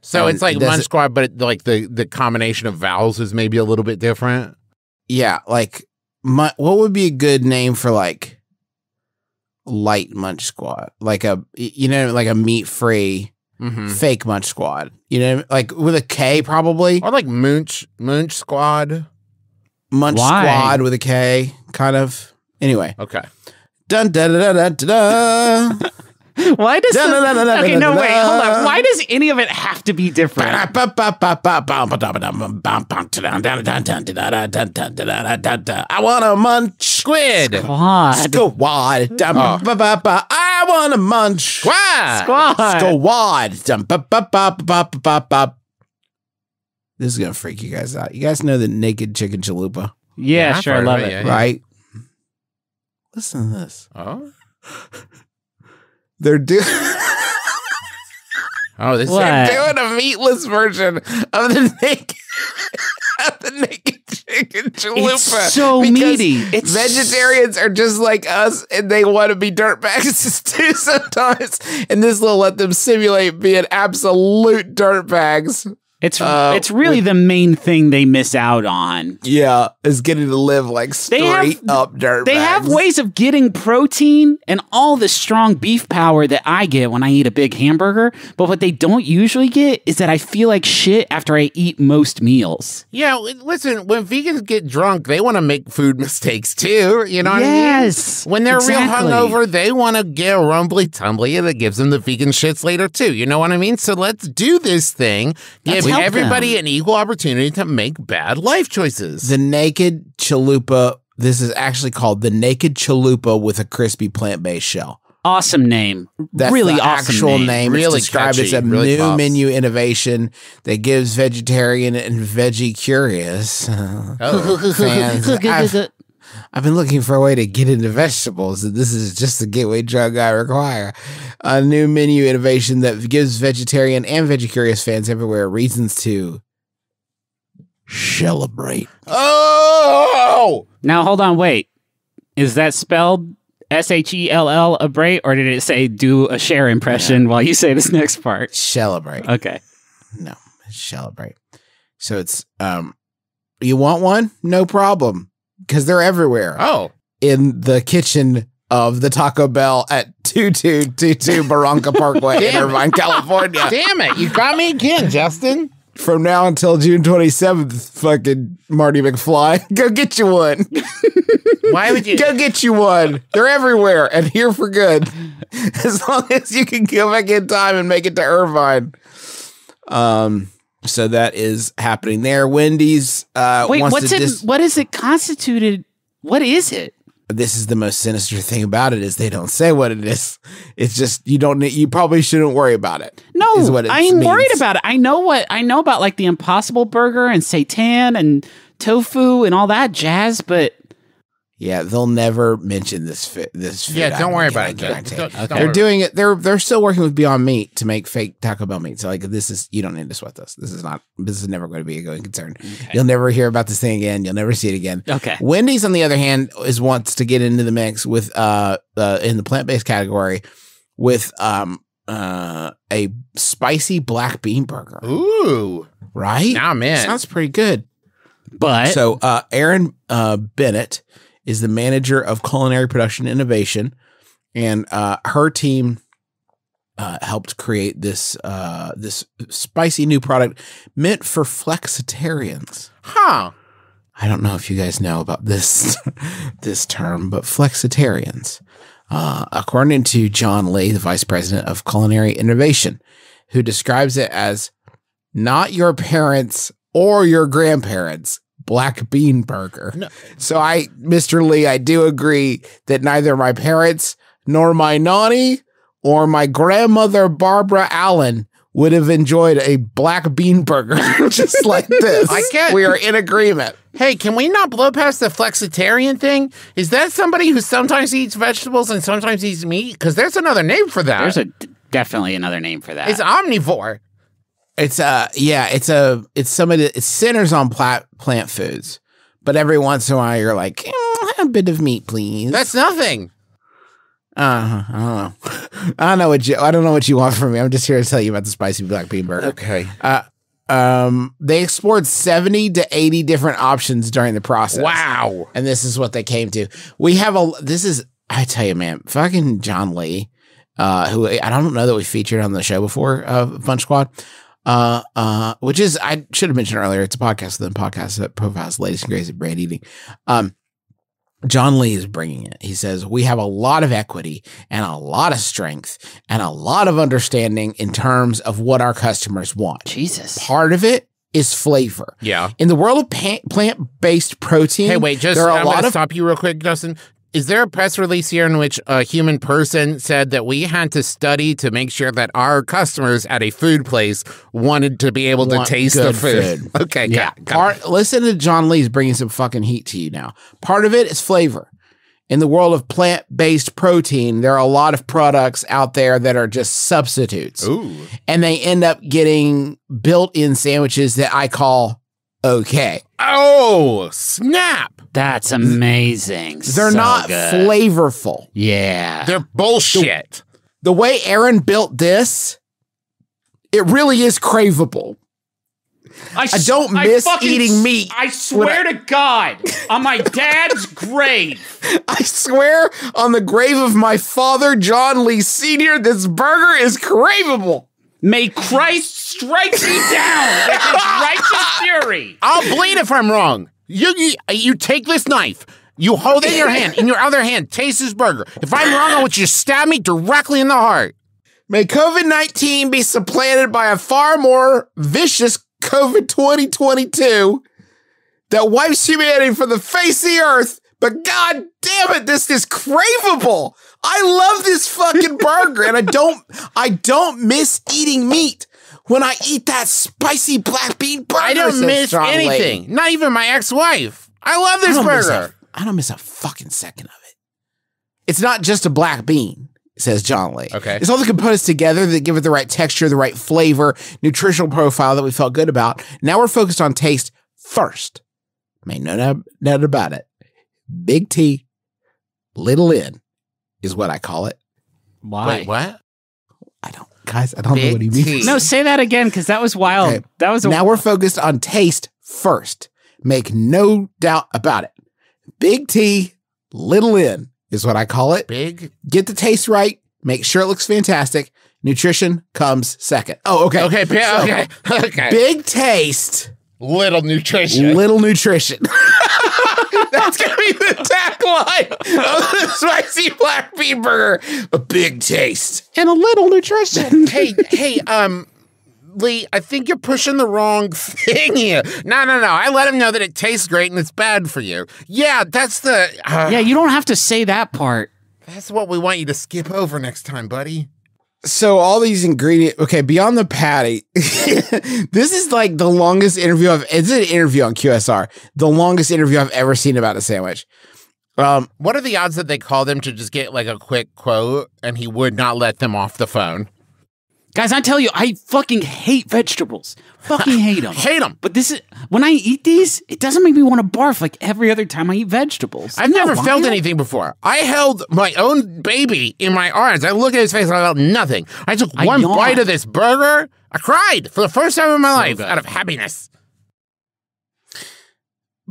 So and it's like Munch Squad, but it, like the, the combination of vowels is maybe a little bit different? Yeah. Like, my, what would be a good name for like light Munch Squad? Like a, you know, like a meat-free... Mm-hmm. Fake Munch Squad, you know, like with a K probably, or like Munch Munch Squad, Munch Why? Squad with a K, kind of. Anyway, okay. Dun da da da da da. Why does dun, da, da, da, da, okay? Da, da, no, wait, hold on. Why does any of it have to be different? I want a Munch Squid Squad. Squad. Oh. I want a Munch Squad. Squad. Squad. This is gonna freak you guys out. You guys know the naked chicken chalupa? Yeah, yeah sure, I love it. it. Yeah, yeah. Right? Listen to this. Oh. They're doing. oh, this they're doing a meatless version of the naked, of the naked chicken chalupa. It's so meaty. It's vegetarians are just like us, and they want to be dirtbags too sometimes. And this will let them simulate being absolute dirtbags. It's uh, it's really with, the main thing they miss out on. Yeah, is getting to live like straight have, up dirtbags. They have ways of getting protein and all the strong beef power that I get when I eat a big hamburger. But what they don't usually get is that I feel like shit after I eat most meals. Yeah, listen, when vegans get drunk, they want to make food mistakes too. You know what yes, I mean? When they're exactly. real hungover, they want to get rumbly tumbly, and it gives them the vegan shits later too. You know what I mean? So let's do this thing. Give Help everybody them. an equal opportunity to make bad life choices. The naked chalupa. This is actually called the naked chalupa with a crispy plant-based shell. Awesome name. That's really the awesome actual name. name. Really it's described catchy. as a really new pops. menu innovation that gives vegetarian and veggie curious oh. fans. I've, I've been looking for a way to get into vegetables, and this is just the gateway drug I require. A new menu innovation that gives vegetarian and veggie-curious fans everywhere reasons to celebrate. Oh! Now, hold on, wait. Is that spelled S H E L L, abrate, or did it say do a share impression yeah. while you say this next part? Celebrate. Okay. No, celebrate. So it's, um, you want one? No problem. Because they're everywhere. Oh. In the kitchen of the Taco Bell at two two two two Barranca Parkway in Irvine, California. Damn it. You got me again, Justin. From now until June twenty-seventh, fucking Marty McFly, go get you one. Why would you? Go get you one. They're everywhere and here for good. As long as you can go back in time and make it to Irvine. Um... So that is happening there. Wendy's uh Wait, wants what's to it what is it constituted? What is it? This is the most sinister thing about it is they don't say what it is. It's just you don't you probably shouldn't worry about it. No, is what it I ain't means. worried about it. I know what I know about like the Impossible Burger and seitan and tofu and all that jazz, but yeah, they'll never mention this fit. This yeah, don't worry about it. Don't, don't okay. They're doing it. They're they're still working with Beyond Meat to make fake Taco Bell meat. So like this is you don't need to sweat this. This is not. This is never going to be a going concern. Okay. You'll never hear about this thing again. You'll never see it again. Okay. Wendy's on the other hand is wants to get into the mix with uh, uh in the plant based category with um uh a spicy black bean burger. Ooh, right. Nah, man, sounds pretty good. But so uh, Aaron uh, Bennett is the manager of culinary production innovation, and uh, her team uh, helped create this uh, this spicy new product meant for flexitarians. Huh? I don't know if you guys know about this this term, but flexitarians, uh, according to John Lee, the vice president of culinary innovation, who describes it as not your parents or your grandparents. Black bean burger. No. So I, Mister Lee, I do agree that neither my parents nor my nanny or my grandmother, Barbara Allen, would have enjoyed a black bean burger just like this. I can't. We are in agreement. Hey, can we not blow past the flexitarian thing? Is that somebody who sometimes eats vegetables and sometimes eats meat? Because there's another name for that. There's a, definitely another name for that. It's omnivore. It's uh yeah, it's a it's somebody that it centers on plant plant foods, but every once in a while you're like eh, a bit of meat, please. That's nothing. Uh, I don't know. I don't know what you I don't know what you want from me. I'm just here to tell you about the spicy black bean burger. Okay. Uh, um, they explored seventy to eighty different options during the process. Wow. And this is what they came to. We have a this is I tell you, man, fucking John Lee, uh, who I don't know that we featured on the show before, uh, Punch Squad. Uh, uh, which is, I should have mentioned earlier, it's a podcast within a podcast that profiles the latest and greatest of brand eating. Um, John Lee is bringing it. He says, we have a lot of equity and a lot of strength and a lot of understanding in terms of what our customers want. Jesus. Part of it is flavor. Yeah. In the world of plant-based protein. Hey, wait, just, there are I'm a lot of stop you real quick, Justin. Is there a press release here in which a human person said that we had to study to make sure that our customers at a food place wanted to be able Want to taste the food? food. Okay, yeah. Got, got Part, listen to John Lee's bringing some fucking heat to you now. Part of it is flavor. In the world of plant-based protein, there are a lot of products out there that are just substitutes. Ooh. And they end up getting built-in sandwiches that I call okay. Oh, snap. That's amazing. They're so not good. flavorful. Yeah. They're bullshit. The, the way Aaron built this, it really is craveable. I, I don't miss I eating meat. I swear I to God, on my dad's grave. I swear on the grave of my father, John Lee Senior, this burger is craveable. May Christ strike me down with his righteous fury. I'll bleed if I'm wrong. You, you you take this knife, you hold it in your hand, in your other hand, taste this burger. If I'm wrong, I want you to stab me directly in the heart. May COVID nineteen be supplanted by a far more vicious COVID twenty twenty-two that wipes humanity from the face of the earth. But God damn it, this is craveable. I love this fucking burger, and I don't, I don't miss eating meat. When I eat that spicy black bean burger, I don't miss anything. Lady. Not even my ex-wife. I love this I burger. A, I don't miss a fucking second of it. It's not just a black bean, says John Lee. Okay. It's all the components together that give it the right texture, the right flavor, nutritional profile that we felt good about. Now we're focused on taste first. I mean, no doubt about it. Big T, little N is what I call it. Why? Wait, what? I don't Guys, I don't Big know what he means. Tea. No, say that again, because that was wild. Okay. That was a now we're focused on taste first. Make no doubt about it. Big T, little N is what I call it. Big. Get the taste right. Make sure it looks fantastic. Nutrition comes second. Oh, okay. Okay. So, okay. okay. Big taste. Little nutrition. Little nutrition. That's going to be the tagline of the spicy black bean burger. A big taste. And a little nutrition. hey, hey, um... Lee, I think you're pushing the wrong thing here. No, no, no. I let him know that it tastes great and it's bad for you. Yeah, that's the... Uh, yeah, you don't have to say that part. That's what we want you to skip over next time, buddy. So all these ingredients... Okay, beyond the patty, this is like the longest interview I've... It's an interview on Q S R. The longest interview I've ever seen about a sandwich. Um, What are the odds that they called him to just get like a quick quote and he would not let them off the phone? Guys, I tell you, I fucking hate vegetables. Fucking hate them. hate them. But this is when I eat these, it doesn't make me want to barf like every other time I eat vegetables. I've never felt anything before. I held my own baby in my arms. I looked at his face and I felt nothing. I took one bite of this burger. I cried for the first time in my life out of happiness.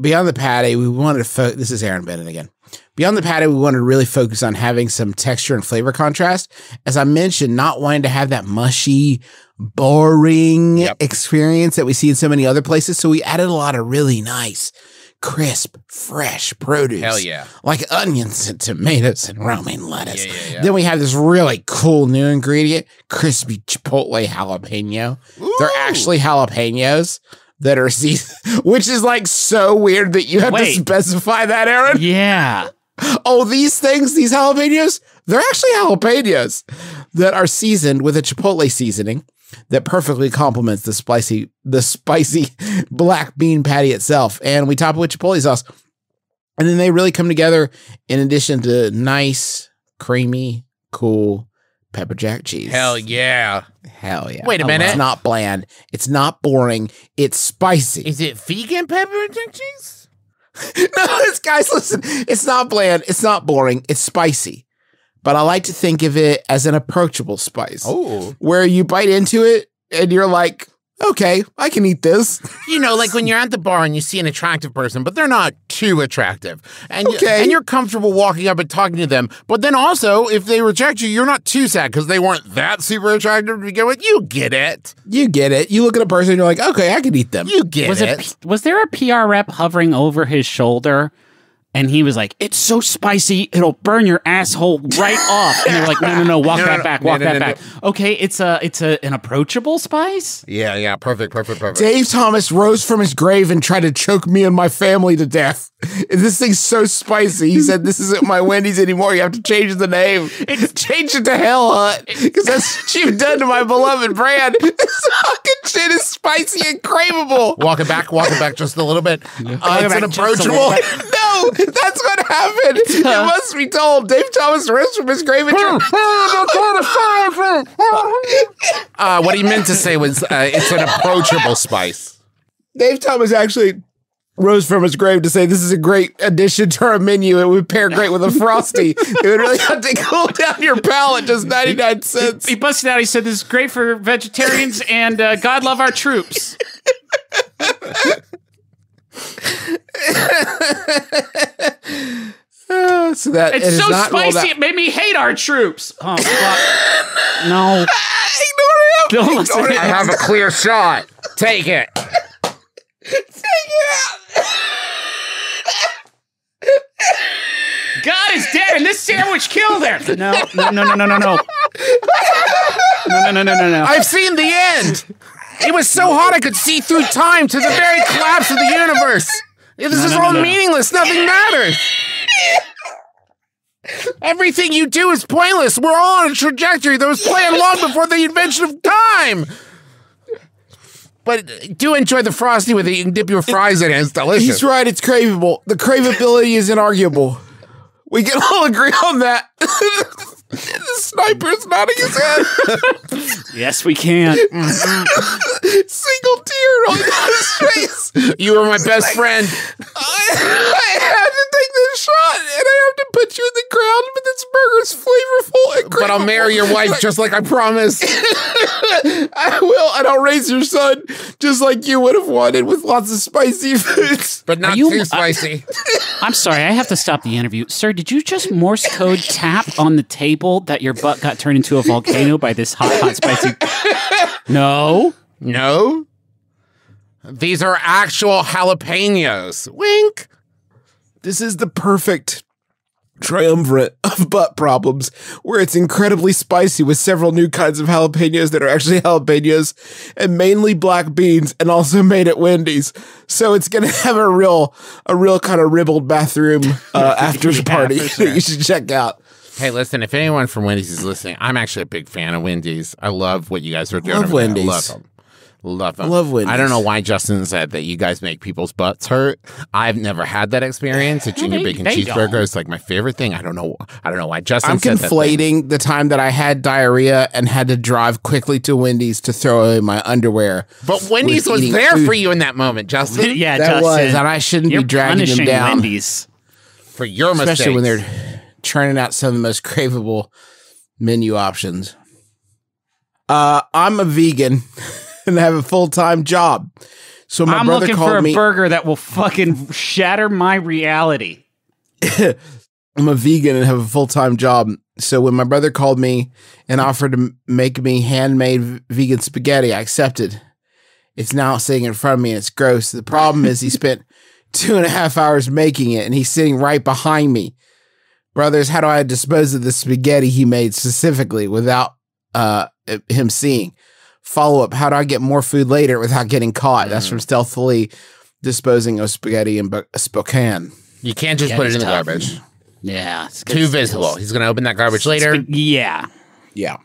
Beyond the patty, we wanted to focus. This is Aaron Bennett again. Beyond the patty, we wanted to really focus on having some texture and flavor contrast. As I mentioned, not wanting to have that mushy, boring yep. experience that we see in so many other places. So we added a lot of really nice, crisp, fresh produce. Hell yeah. Like onions and tomatoes and romaine lettuce. Yeah, yeah, yeah. Then we have this really cool new ingredient, crispy chipotle jalapeno. Ooh. They're actually jalapenos. That are seasoned, which is like so weird that you have Wait. to specify that, Aaron. Yeah. Oh, these things, these jalapenos, they're actually jalapenos that are seasoned with a chipotle seasoning that perfectly complements the spicy, the spicy black bean patty itself. And we top it with chipotle sauce. And then they really come together in addition to nice, creamy, cool pepper jack cheese. Hell yeah. Hell yeah. Wait a minute. It's not bland. It's not boring. It's spicy. Is it vegan pepper jack cheese? No, this guys, listen. It's not bland. It's not boring. It's spicy. But I like to think of it as an approachable spice. Oh. Where you bite into it and you're like, okay, I can eat this. You know, like when you're at the bar and you see an attractive person, but they're not too attractive. And, okay. you, and you're comfortable walking up and talking to them. But then also, if they reject you, you're not too sad because they weren't that super attractive to begin with. You get it. You get it. You look at a person and you're like, okay, I can eat them. You get was it. A, was there a P R rep hovering over his shoulder? And he was like, it's so spicy, it'll burn your asshole right off. And you're like, no, no, no, walk no, that no, back, no, walk no, that no, back. No. Okay, it's a, it's a, an approachable spice? Yeah, yeah, perfect, perfect, perfect. Dave Thomas rose from his grave and tried to choke me and my family to death. This thing's so spicy. He said, this isn't my Wendy's anymore. You have to change the name. Change it to Hell Hut, because that's what you've done to my beloved brand. This fucking shit is spicy and craveable. Walk it back, walk it back just a little bit. Yeah. Uh, it's unapproachable. No! That's what happened. It must be told. Dave Thomas rose from his grave. uh, what he meant to say was uh, it's an approachable spice. Dave Thomas actually rose from his grave to say this is a great addition to our menu. It would pair great with a Frosty. It would really have to cool down your palate. Just ninety-nine cents. He, he busted out. He said this is great for vegetarians and uh, God love our troops. uh, so that it's it so spicy it made me hate our troops. Oh fuck. No. Ignore him. Don't listen. I have a clear shot. Take it. Take it out. God is dead and this sandwich killed him. No, no, no, no, no, no, no. No, no, no, no, no. I've seen the end. It was so hot I could see through time to the very collapse of the universe. This no, is no, all no, no. meaningless. Nothing matters. Everything you do is pointless. We're all on a trajectory that was planned long before the invention of time. But do enjoy the Frosty with it. You can dip your fries in it. It's delicious. He's right. It's craveable. The craveability is inarguable. We can all agree on that. The sniper's nodding his head. Yes, we can. Single tear on his face. You were my best friend. I, I had to take this shot, and I have to put you in the ground, but this burger's flavorful and but I'll marry your wife like, just like I promised. I will, and I'll raise your son just like you would have wanted, with lots of spicy foods, but not you, too spicy. I, I'm sorry, I have to stop the interview. Sir, did you just Morse code tap on the table that your butt got turned into a volcano by this hot, hot, spicy? No. No? These are actual jalapenos. Wink. This is the perfect triumvirate of butt problems, where it's incredibly spicy with several new kinds of jalapenos that are actually jalapenos, and mainly black beans, and also made at Wendy's. So it's gonna have a real, a real kind of ribald bathroom uh, after the party that yeah, you should check out. Hey, listen, if anyone from Wendy's is listening, I'm actually a big fan of Wendy's. I love what you guys are doing. Love Wendy's. I love them. Love them. Love Wendy's. I don't know why Justin said that you guys make people's butts hurt. I've never had that experience. A junior bacon cheeseburger is like my favorite thing. I don't know. I don't know why Justin I'm said that. I'm conflating the time that I had diarrhea and had to drive quickly to Wendy's to throw away my underwear. But Wendy's was there food. for you in that moment, Justin. Yeah, that Justin, was, and I shouldn't be dragging them down. Wendy's for your mistakes, especially when they're churning out some of the most craveable menu options. Uh, I'm a vegan. And have a full-time job. So my I'm brother looking called for a me, burger that will fucking shatter my reality. I'm a vegan and have a full-time job. So when my brother called me and offered to make me handmade vegan spaghetti, I accepted. It's now sitting in front of me and it's gross. The problem is he spent two and a half hours making it and he's sitting right behind me. Brothers, how do I dispose of the spaghetti he made specifically without uh, him seeing? Follow-up, how do I get more food later without getting caught? Mm. That's from Stealthily Disposing of Spaghetti in Spokane. You can't just yeah, put it in tough. the garbage. Yeah. It's Too visible. It's, He's going to open that garbage later. Yeah. Yeah.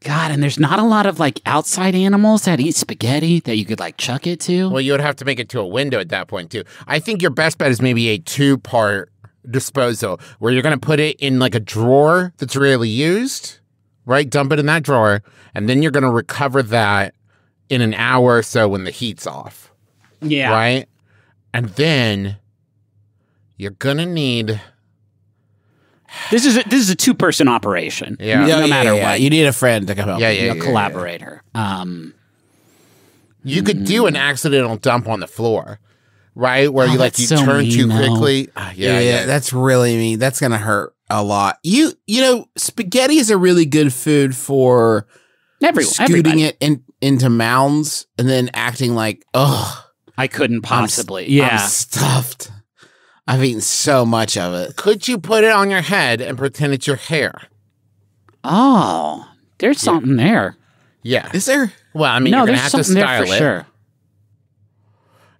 God, and there's not a lot of, like, outside animals that eat spaghetti that you could, like, chuck it to. Well, you would have to make it to a window at that point, too. I think your best bet is maybe a two-part disposal, where you're going to put it in, like, a drawer that's rarely used. Right? Dump it in that drawer, and then you're going to recover that in an hour or so when the heat's off. Yeah. Right? And then you're going to need... This is a, this is a two-person operation. Yeah. No, no yeah, matter yeah, what. You need a friend to come help. Yeah, yeah, yeah, a yeah, collaborator. Yeah. Um, you could do an accidental dump on the floor, right? Where oh, you like you so turn mean, too no. quickly. Oh, yeah, yeah, yeah, yeah. That's really mean. That's going to hurt. A lot. You you know, spaghetti is a really good food for Everyone, scooting everybody. it in, into mounds and then acting like, oh, I couldn't possibly. I'm, yeah. I'm stuffed. I've eaten so much of it. Could you put it on your head and pretend it's your hair? Oh, there's yeah. something there. Yeah. Is there? Well, I mean, no, you're going to have to style it. Sure.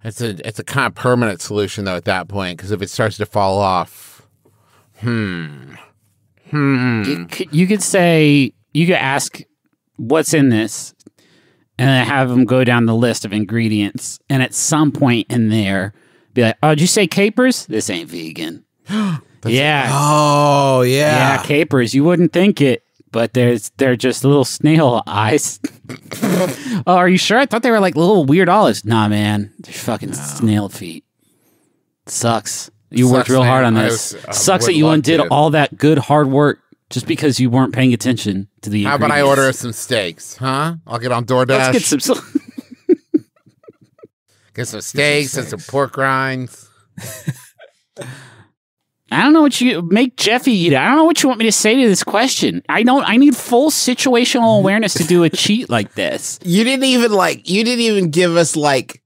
It's a, it's a kind of permanent solution, though, at that point, because if it starts to fall off, Hmm. Hmm. You could, you could say, you could ask, what's in this? And then have them go down the list of ingredients. And at some point in there, be like, oh, did you say capers? This ain't vegan. yeah. Oh, yeah. Yeah, capers. You wouldn't think it, but there's they're just little snail eyes. Oh, are you sure? I thought they were like little weird olives. Nah, man. They're fucking no. snail feet. Sucks. You Sucks worked real hard on this. Was, uh, Sucks that you undid it. all that good hard work just because you weren't paying attention to the How about I order some steaks, huh? I'll get on DoorDash. Let's get some... get some steaks and some pork rinds. I don't know what you... Make Jeffy eat it. I don't know what you want me to say to this question. I don't... I need full situational awareness to do a cheat like this. You didn't even, like... You didn't even give us, like...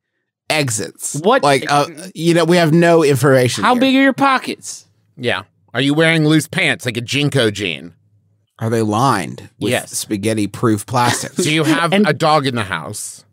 Exits. What? Like, uh, you know, we have no information. How here. big are your pockets? Yeah. Are you wearing loose pants like a Jinko jean? Are they lined with yes. spaghetti-proof plastic? Do you have and, a dog in the house?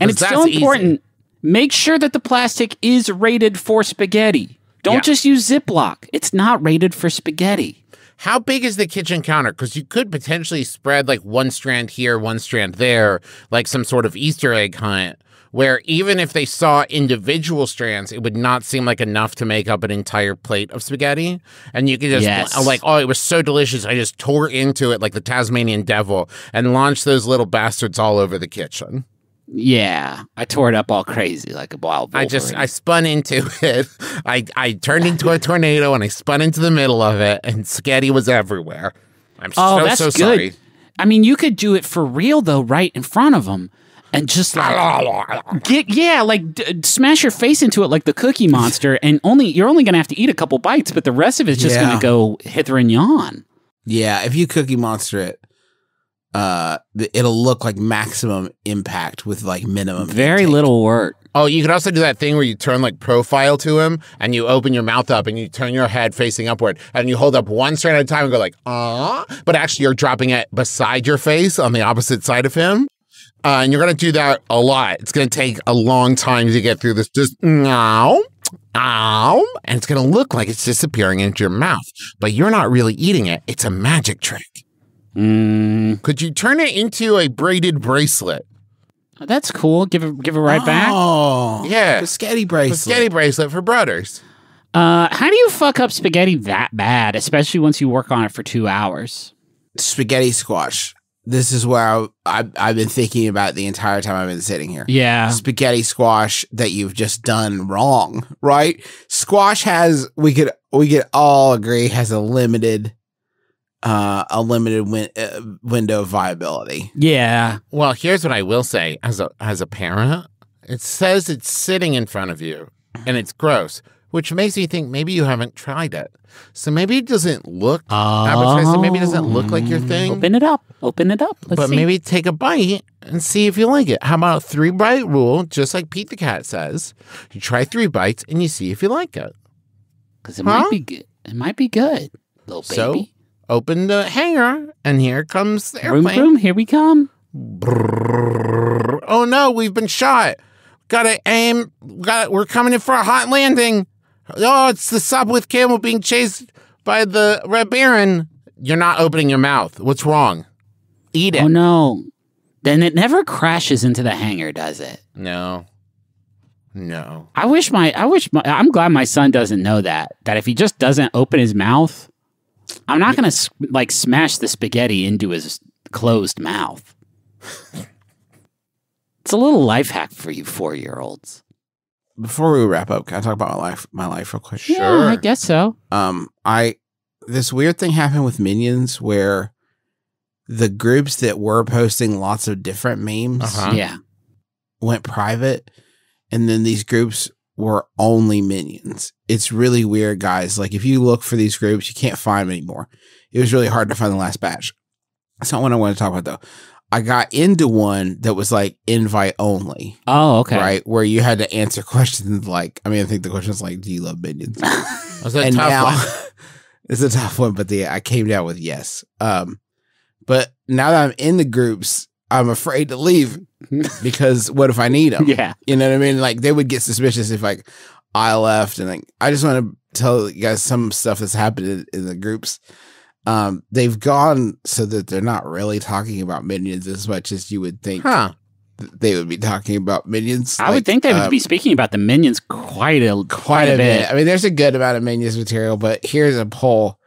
And it's so important. Easy. Make sure that the plastic is rated for spaghetti. Don't yeah. just use Ziploc. It's not rated for spaghetti. How big is the kitchen counter? Because you could potentially spread like one strand here, one strand there, like some sort of Easter egg hunt, where even if they saw individual strands, it would not seem like enough to make up an entire plate of spaghetti. And you could just, yes. like, oh, it was so delicious, I just tore into it like the Tasmanian devil and launched those little bastards all over the kitchen. Yeah, I tore it up all crazy like a wild Wolverine. I just, I spun into it. I, I turned into a tornado and I spun into the middle of it and spaghetti was everywhere. I'm oh, so, that's so sorry. Good. I mean, you could do it for real, though, right in front of them. And just like, get, yeah, like d smash your face into it like the Cookie Monster, and only you're only gonna have to eat a couple bites, but the rest of it's just yeah. gonna go hither and yon. Yeah, if you Cookie Monster it, uh, it'll look like maximum impact with like minimum, very intake. little work. Oh, you could also do that thing where you turn like profile to him, and you open your mouth up, and you turn your head facing upward, and you hold up one strand at a time and go like, ah, but actually you're dropping it beside your face on the opposite side of him. Uh, and you're going to do that a lot. It's going to take a long time to get through this. Just, ow, ow. And it's going to look like it's disappearing into your mouth. But you're not really eating it. It's a magic trick. Mm. Could you turn it into a braided bracelet? Oh, that's cool. Give it, give it right oh, back. Oh, yeah. Biscotti bracelet. Biscotti bracelet for brothers. Uh, how do you fuck up spaghetti that bad, especially once you work on it for two hours? Spaghetti squash. This is where I, I, I've been thinking about the entire time I've been sitting here. Yeah. Spaghetti squash that you've just done wrong, right? Squash has, we could we could all agree, has a limited uh, a limited win uh, window of viability. Yeah. Well, here's what I will say. As a, as a parent, it says it's sitting in front of you, and it's gross, which makes you think maybe you haven't tried it. So maybe it doesn't look oh. appetizing. Maybe it doesn't look like your thing. Open it up. Open it up. Let's but see. Maybe take a bite and see if you like it. How about a three-bite rule, just like Pete the Cat says? You try three bites and you see if you like it. Because it, huh? it might be good, little baby. So open the hanger, and here comes the airplane. Vroom, vroom, here we come. Brrr. Oh, no, we've been shot. Got to aim. Got We're coming in for a hot landing. Oh, it's the Sopwith camel being chased by the Red Baron. You're not opening your mouth. What's wrong? Eat it. Oh, no. Then it never crashes into the hangar, does it? No. No. I wish my, I wish my, I'm glad my son doesn't know that. That if he just doesn't open his mouth, I'm not going to, like, smash the spaghetti into his closed mouth. It's a little life hack for you four-year-olds. Before we wrap up, can I talk about my life? My life, real quick. Sure, yeah, I guess so. Um, I this weird thing happened with Minions where the groups that were posting lots of different memes, uh-huh. yeah, went private, and then these groups were only Minions. It's really weird, guys. Like if you look for these groups, you can't find them anymore. It was really hard to find the last batch. That's not what I want to talk about, though. I got into one that was like invite only. Oh, okay. Right, where you had to answer questions like, I mean, I think the question was like, "Do you love Minions?" That's a and tough now, one. It's a tough one, but the I came down with yes. Um, but now that I'm in the groups, I'm afraid to leave because what if I need them? Yeah, you know what I mean. Like they would get suspicious if like I left, and like I just want to tell you guys some stuff that's happened in, in the groups. Um, they've gone so that they're not really talking about Minions as much as you would think huh. they would be talking about Minions. I like, would think they would um, be speaking about the Minions quite a, quite, quite a bit. bit. I mean, there's a good amount of Minions material, but here's a poll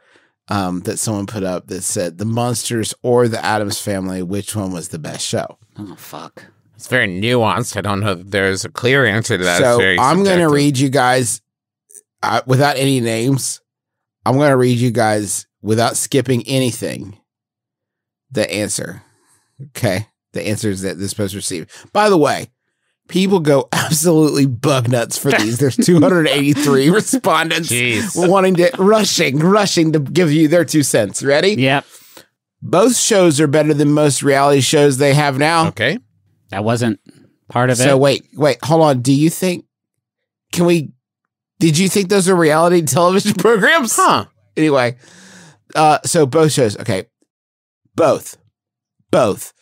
um, that someone put up that said, the Munsters or the Addams Family, which one was the best show? Oh, fuck. It's very nuanced. I don't know if there's a clear answer to that. So I'm going to read you guys, uh, without any names, I'm going to read you guys without skipping anything, the answer. Okay. The answers that this post received. By the way, people go absolutely bug nuts for these. There's two hundred eighty-three respondents Jeez. wanting to, rushing, rushing to give you their two cents. Ready? Yep. Both shows are better than most reality shows they have now. Okay. That wasn't part of so it. So wait, wait, hold on. Do you think, can we, did you think those are reality television programs? Huh. Anyway. Uh, so both shows, okay, both, both,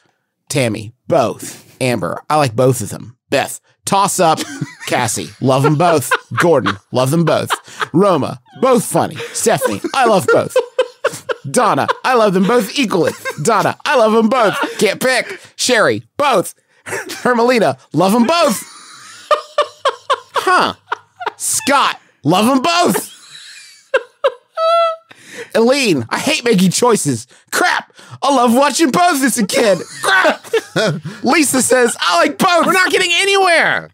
Tammy, both, Amber, I like both of them, Beth, toss up, Cassie, love them both, Gordon, love them both, Roma, both funny, Stephanie, I love both, Donna, I love them both equally, Donna, I love them both, can't pick, Sherry, both, Hermelina, love them both, huh, Scott, love them both. Eileen, I hate making choices. Crap! I love watching both as a kid. Crap! Lisa says, I like both. We're not getting anywhere.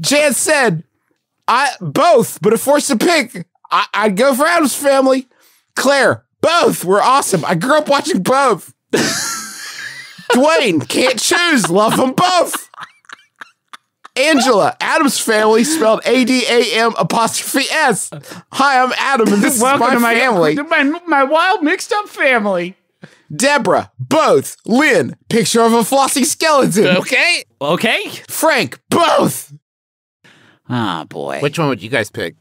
Jan said, I both, but if forced to pick, I, I'd go for Adam's Family. Claire, Both were awesome. I grew up watching both. Dwayne, can't choose. Love them both. Angela, Adam's family spelled A D A M apostrophe S. Hi, I'm Adam, and this Welcome is my, to my family. To my, my wild mixed up family. Deborah, both. Lynn, picture of a flossy skeleton. Okay. Okay. Frank, both. Ah, oh, boy. Which one would you guys pick?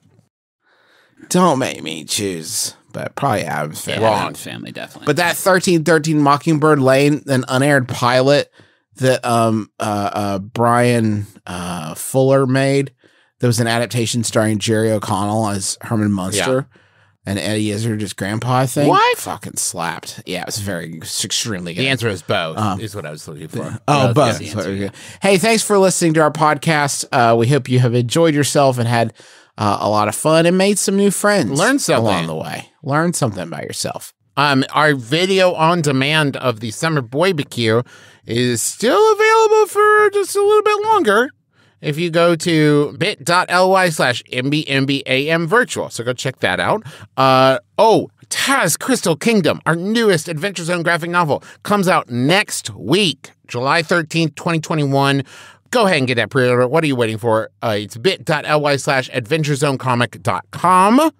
Don't make me choose, but probably Adam's family. Yeah, Adam's family, definitely. But that thirteen thirteen Mockingbird Lane, an unaired pilot that um uh, uh Brian uh Fuller made, there was an adaptation starring Jerry O'Connell as Herman Munster. Yeah. And Eddie Izzard as Grandpa, I think. What? Fucking slapped. Yeah, it was very, extremely good. The answer is both, um, is what I was looking for. The, oh, both. Answer, yeah. Hey, thanks for listening to our podcast. Uh, we hope you have enjoyed yourself and had uh, a lot of fun and made some new friends. Learn something. Along the way. Learn something about yourself. Um, our video on demand of the Summer Boy-B-Q is still available for just a little bit longer. If you go to bit.ly slash mbmbam virtual, so go check that out. Uh, oh, Taz, Crystal Kingdom, our newest Adventure Zone graphic novel, comes out next week, July thirteenth, twenty twenty-one. Go ahead and get that pre-order. What are you waiting for? Uh, it's bit.ly slash adventurezonecomic.com.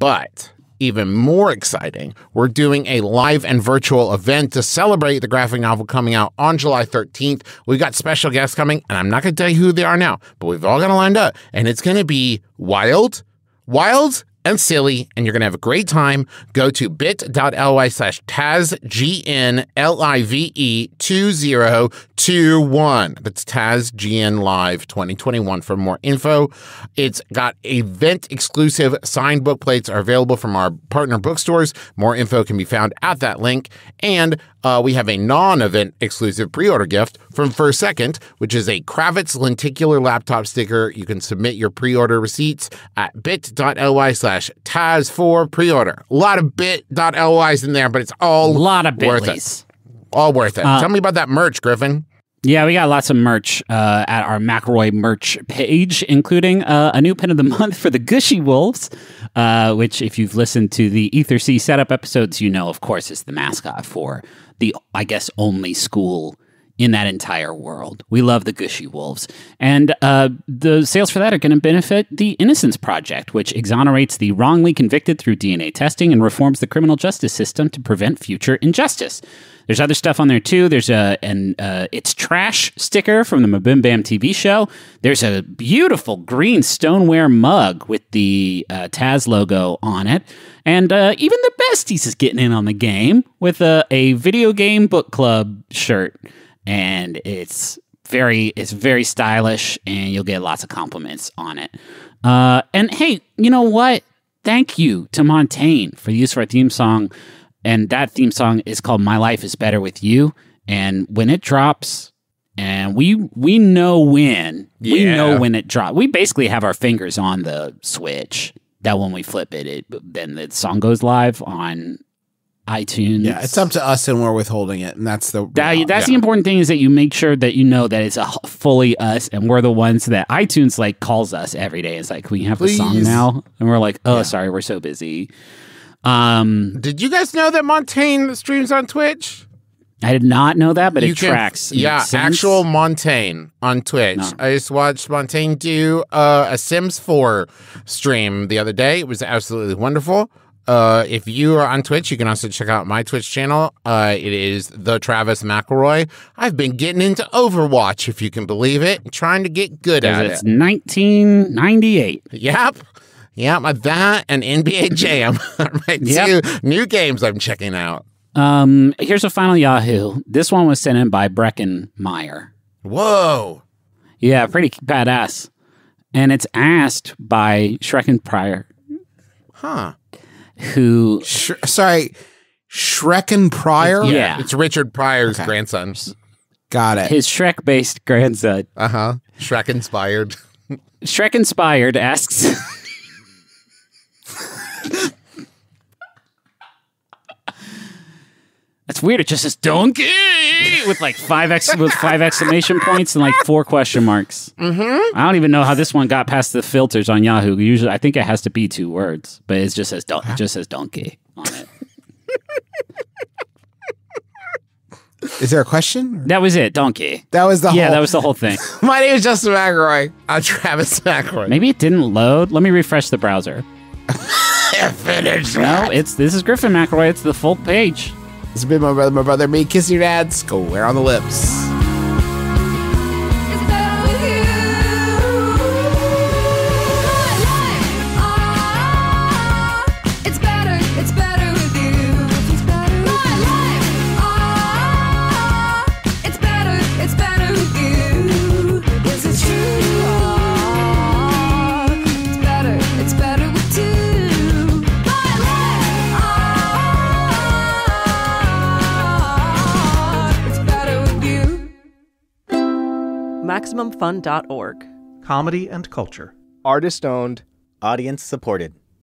But even more exciting, we're doing a live and virtual event to celebrate the graphic novel coming out on July thirteenth. We've got special guests coming, and I'm not going to tell you who they are now, but we've all got to line up, and it's going to be wild, wild, and silly, and you're going to have a great time. Go to bit.ly slash TazGNLIVE2021. That's TazGNLive twenty twenty-one for more info. It's got event-exclusive signed book plates are available from our partner bookstores. More info can be found at that link. And uh, we have a non-event exclusive pre-order gift from First Second, which is a Kravitz lenticular laptop sticker. You can submit your pre-order receipts at bit.ly slash Taz four pre-order. A lot of bit.ly's in there, but it's all a lot of worth it. All worth it. Uh, Tell me about that merch, Griffin. Yeah, we got lots of merch uh, at our McElroy merch page, including uh, a new pin of the month for the Gushy Wolves, uh, which if you've listened to the EtherC setup episodes, you know, of course, is the mascot for the, I guess, only school in that entire world. We love the Gushy Wolves. And uh, the sales for that are going to benefit the Innocence Project, which exonerates the wrongly convicted through D N A testing and reforms the criminal justice system to prevent future injustice. There's other stuff on there, too. There's a, an uh, It's Trash sticker from the Mabim Bam T V show. There's a beautiful green stoneware mug with the uh, Taz logo on it. And uh, even the besties is getting in on the game with a, a video game book club shirt. And it's very, it's very stylish, and you'll get lots of compliments on it. Uh, and hey, you know what? Thank you to Montaigne for the use of our theme song. And that theme song is called "My Life Is Better With You." And when it drops, and we we know when yeah. we know when it drops. We basically have our fingers on the switch. That when we flip it, it then the song goes live on iTunes. Yeah, it's up to us, and we're withholding it, and that's the that, that's yeah. the important thing is that you make sure that you know that it's a fully us, and we're the ones that iTunes like calls us every day. It's like, "Can we have Please. the song now?" And we're like, "Oh, yeah. sorry, we're so busy." Um, did you guys know that Montaigne streams on Twitch? I did not know that, but you it can, tracks. Yeah, actual Montaigne on Twitch. No. I just watched Montaigne do uh, a Sims four stream the other day. It was absolutely wonderful. Uh, if you are on Twitch, you can also check out my Twitch channel. Uh, it is the Travis McElroy. I've been getting into Overwatch, if you can believe it, trying to get good at it. It's nineteen ninety-eight. Yep. Yep. That and N B A Jam are my yep. two new games I'm checking out. Um, here's a final Yahoo. This one was sent in by Brecken Meyer. Whoa. Yeah, pretty badass. And it's asked by Shrek and Pryor. Huh. Who? Sh sorry, Shrek and Pryor. Yeah, it's Richard Pryor's okay. grandson. Got it. His Shrek-based grandson. Uh huh. Shrek inspired. Shrek inspired asks. That's weird. It just says "donkey" with like five ex with five exclamation points and like four question marks. Mm-hmm. I don't even know how this one got past the filters on Yahoo. Usually, I think it has to be two words, but it just says "donkey." It just says "donkey." on it. Is there a question? That was it, donkey. That was the whole... Yeah, that was the whole thing. My name is Justin McElroy. I'm Travis McElroy. Maybe it didn't load. Let me refresh the browser. Finish no, it's this is Griffin McElroy. It's the full page. This has been My Brother, My Brother, Me. Kiss your dad. Square on the lips. Maximum Fun dot org. Comedy and culture. Artist owned. Audience supported.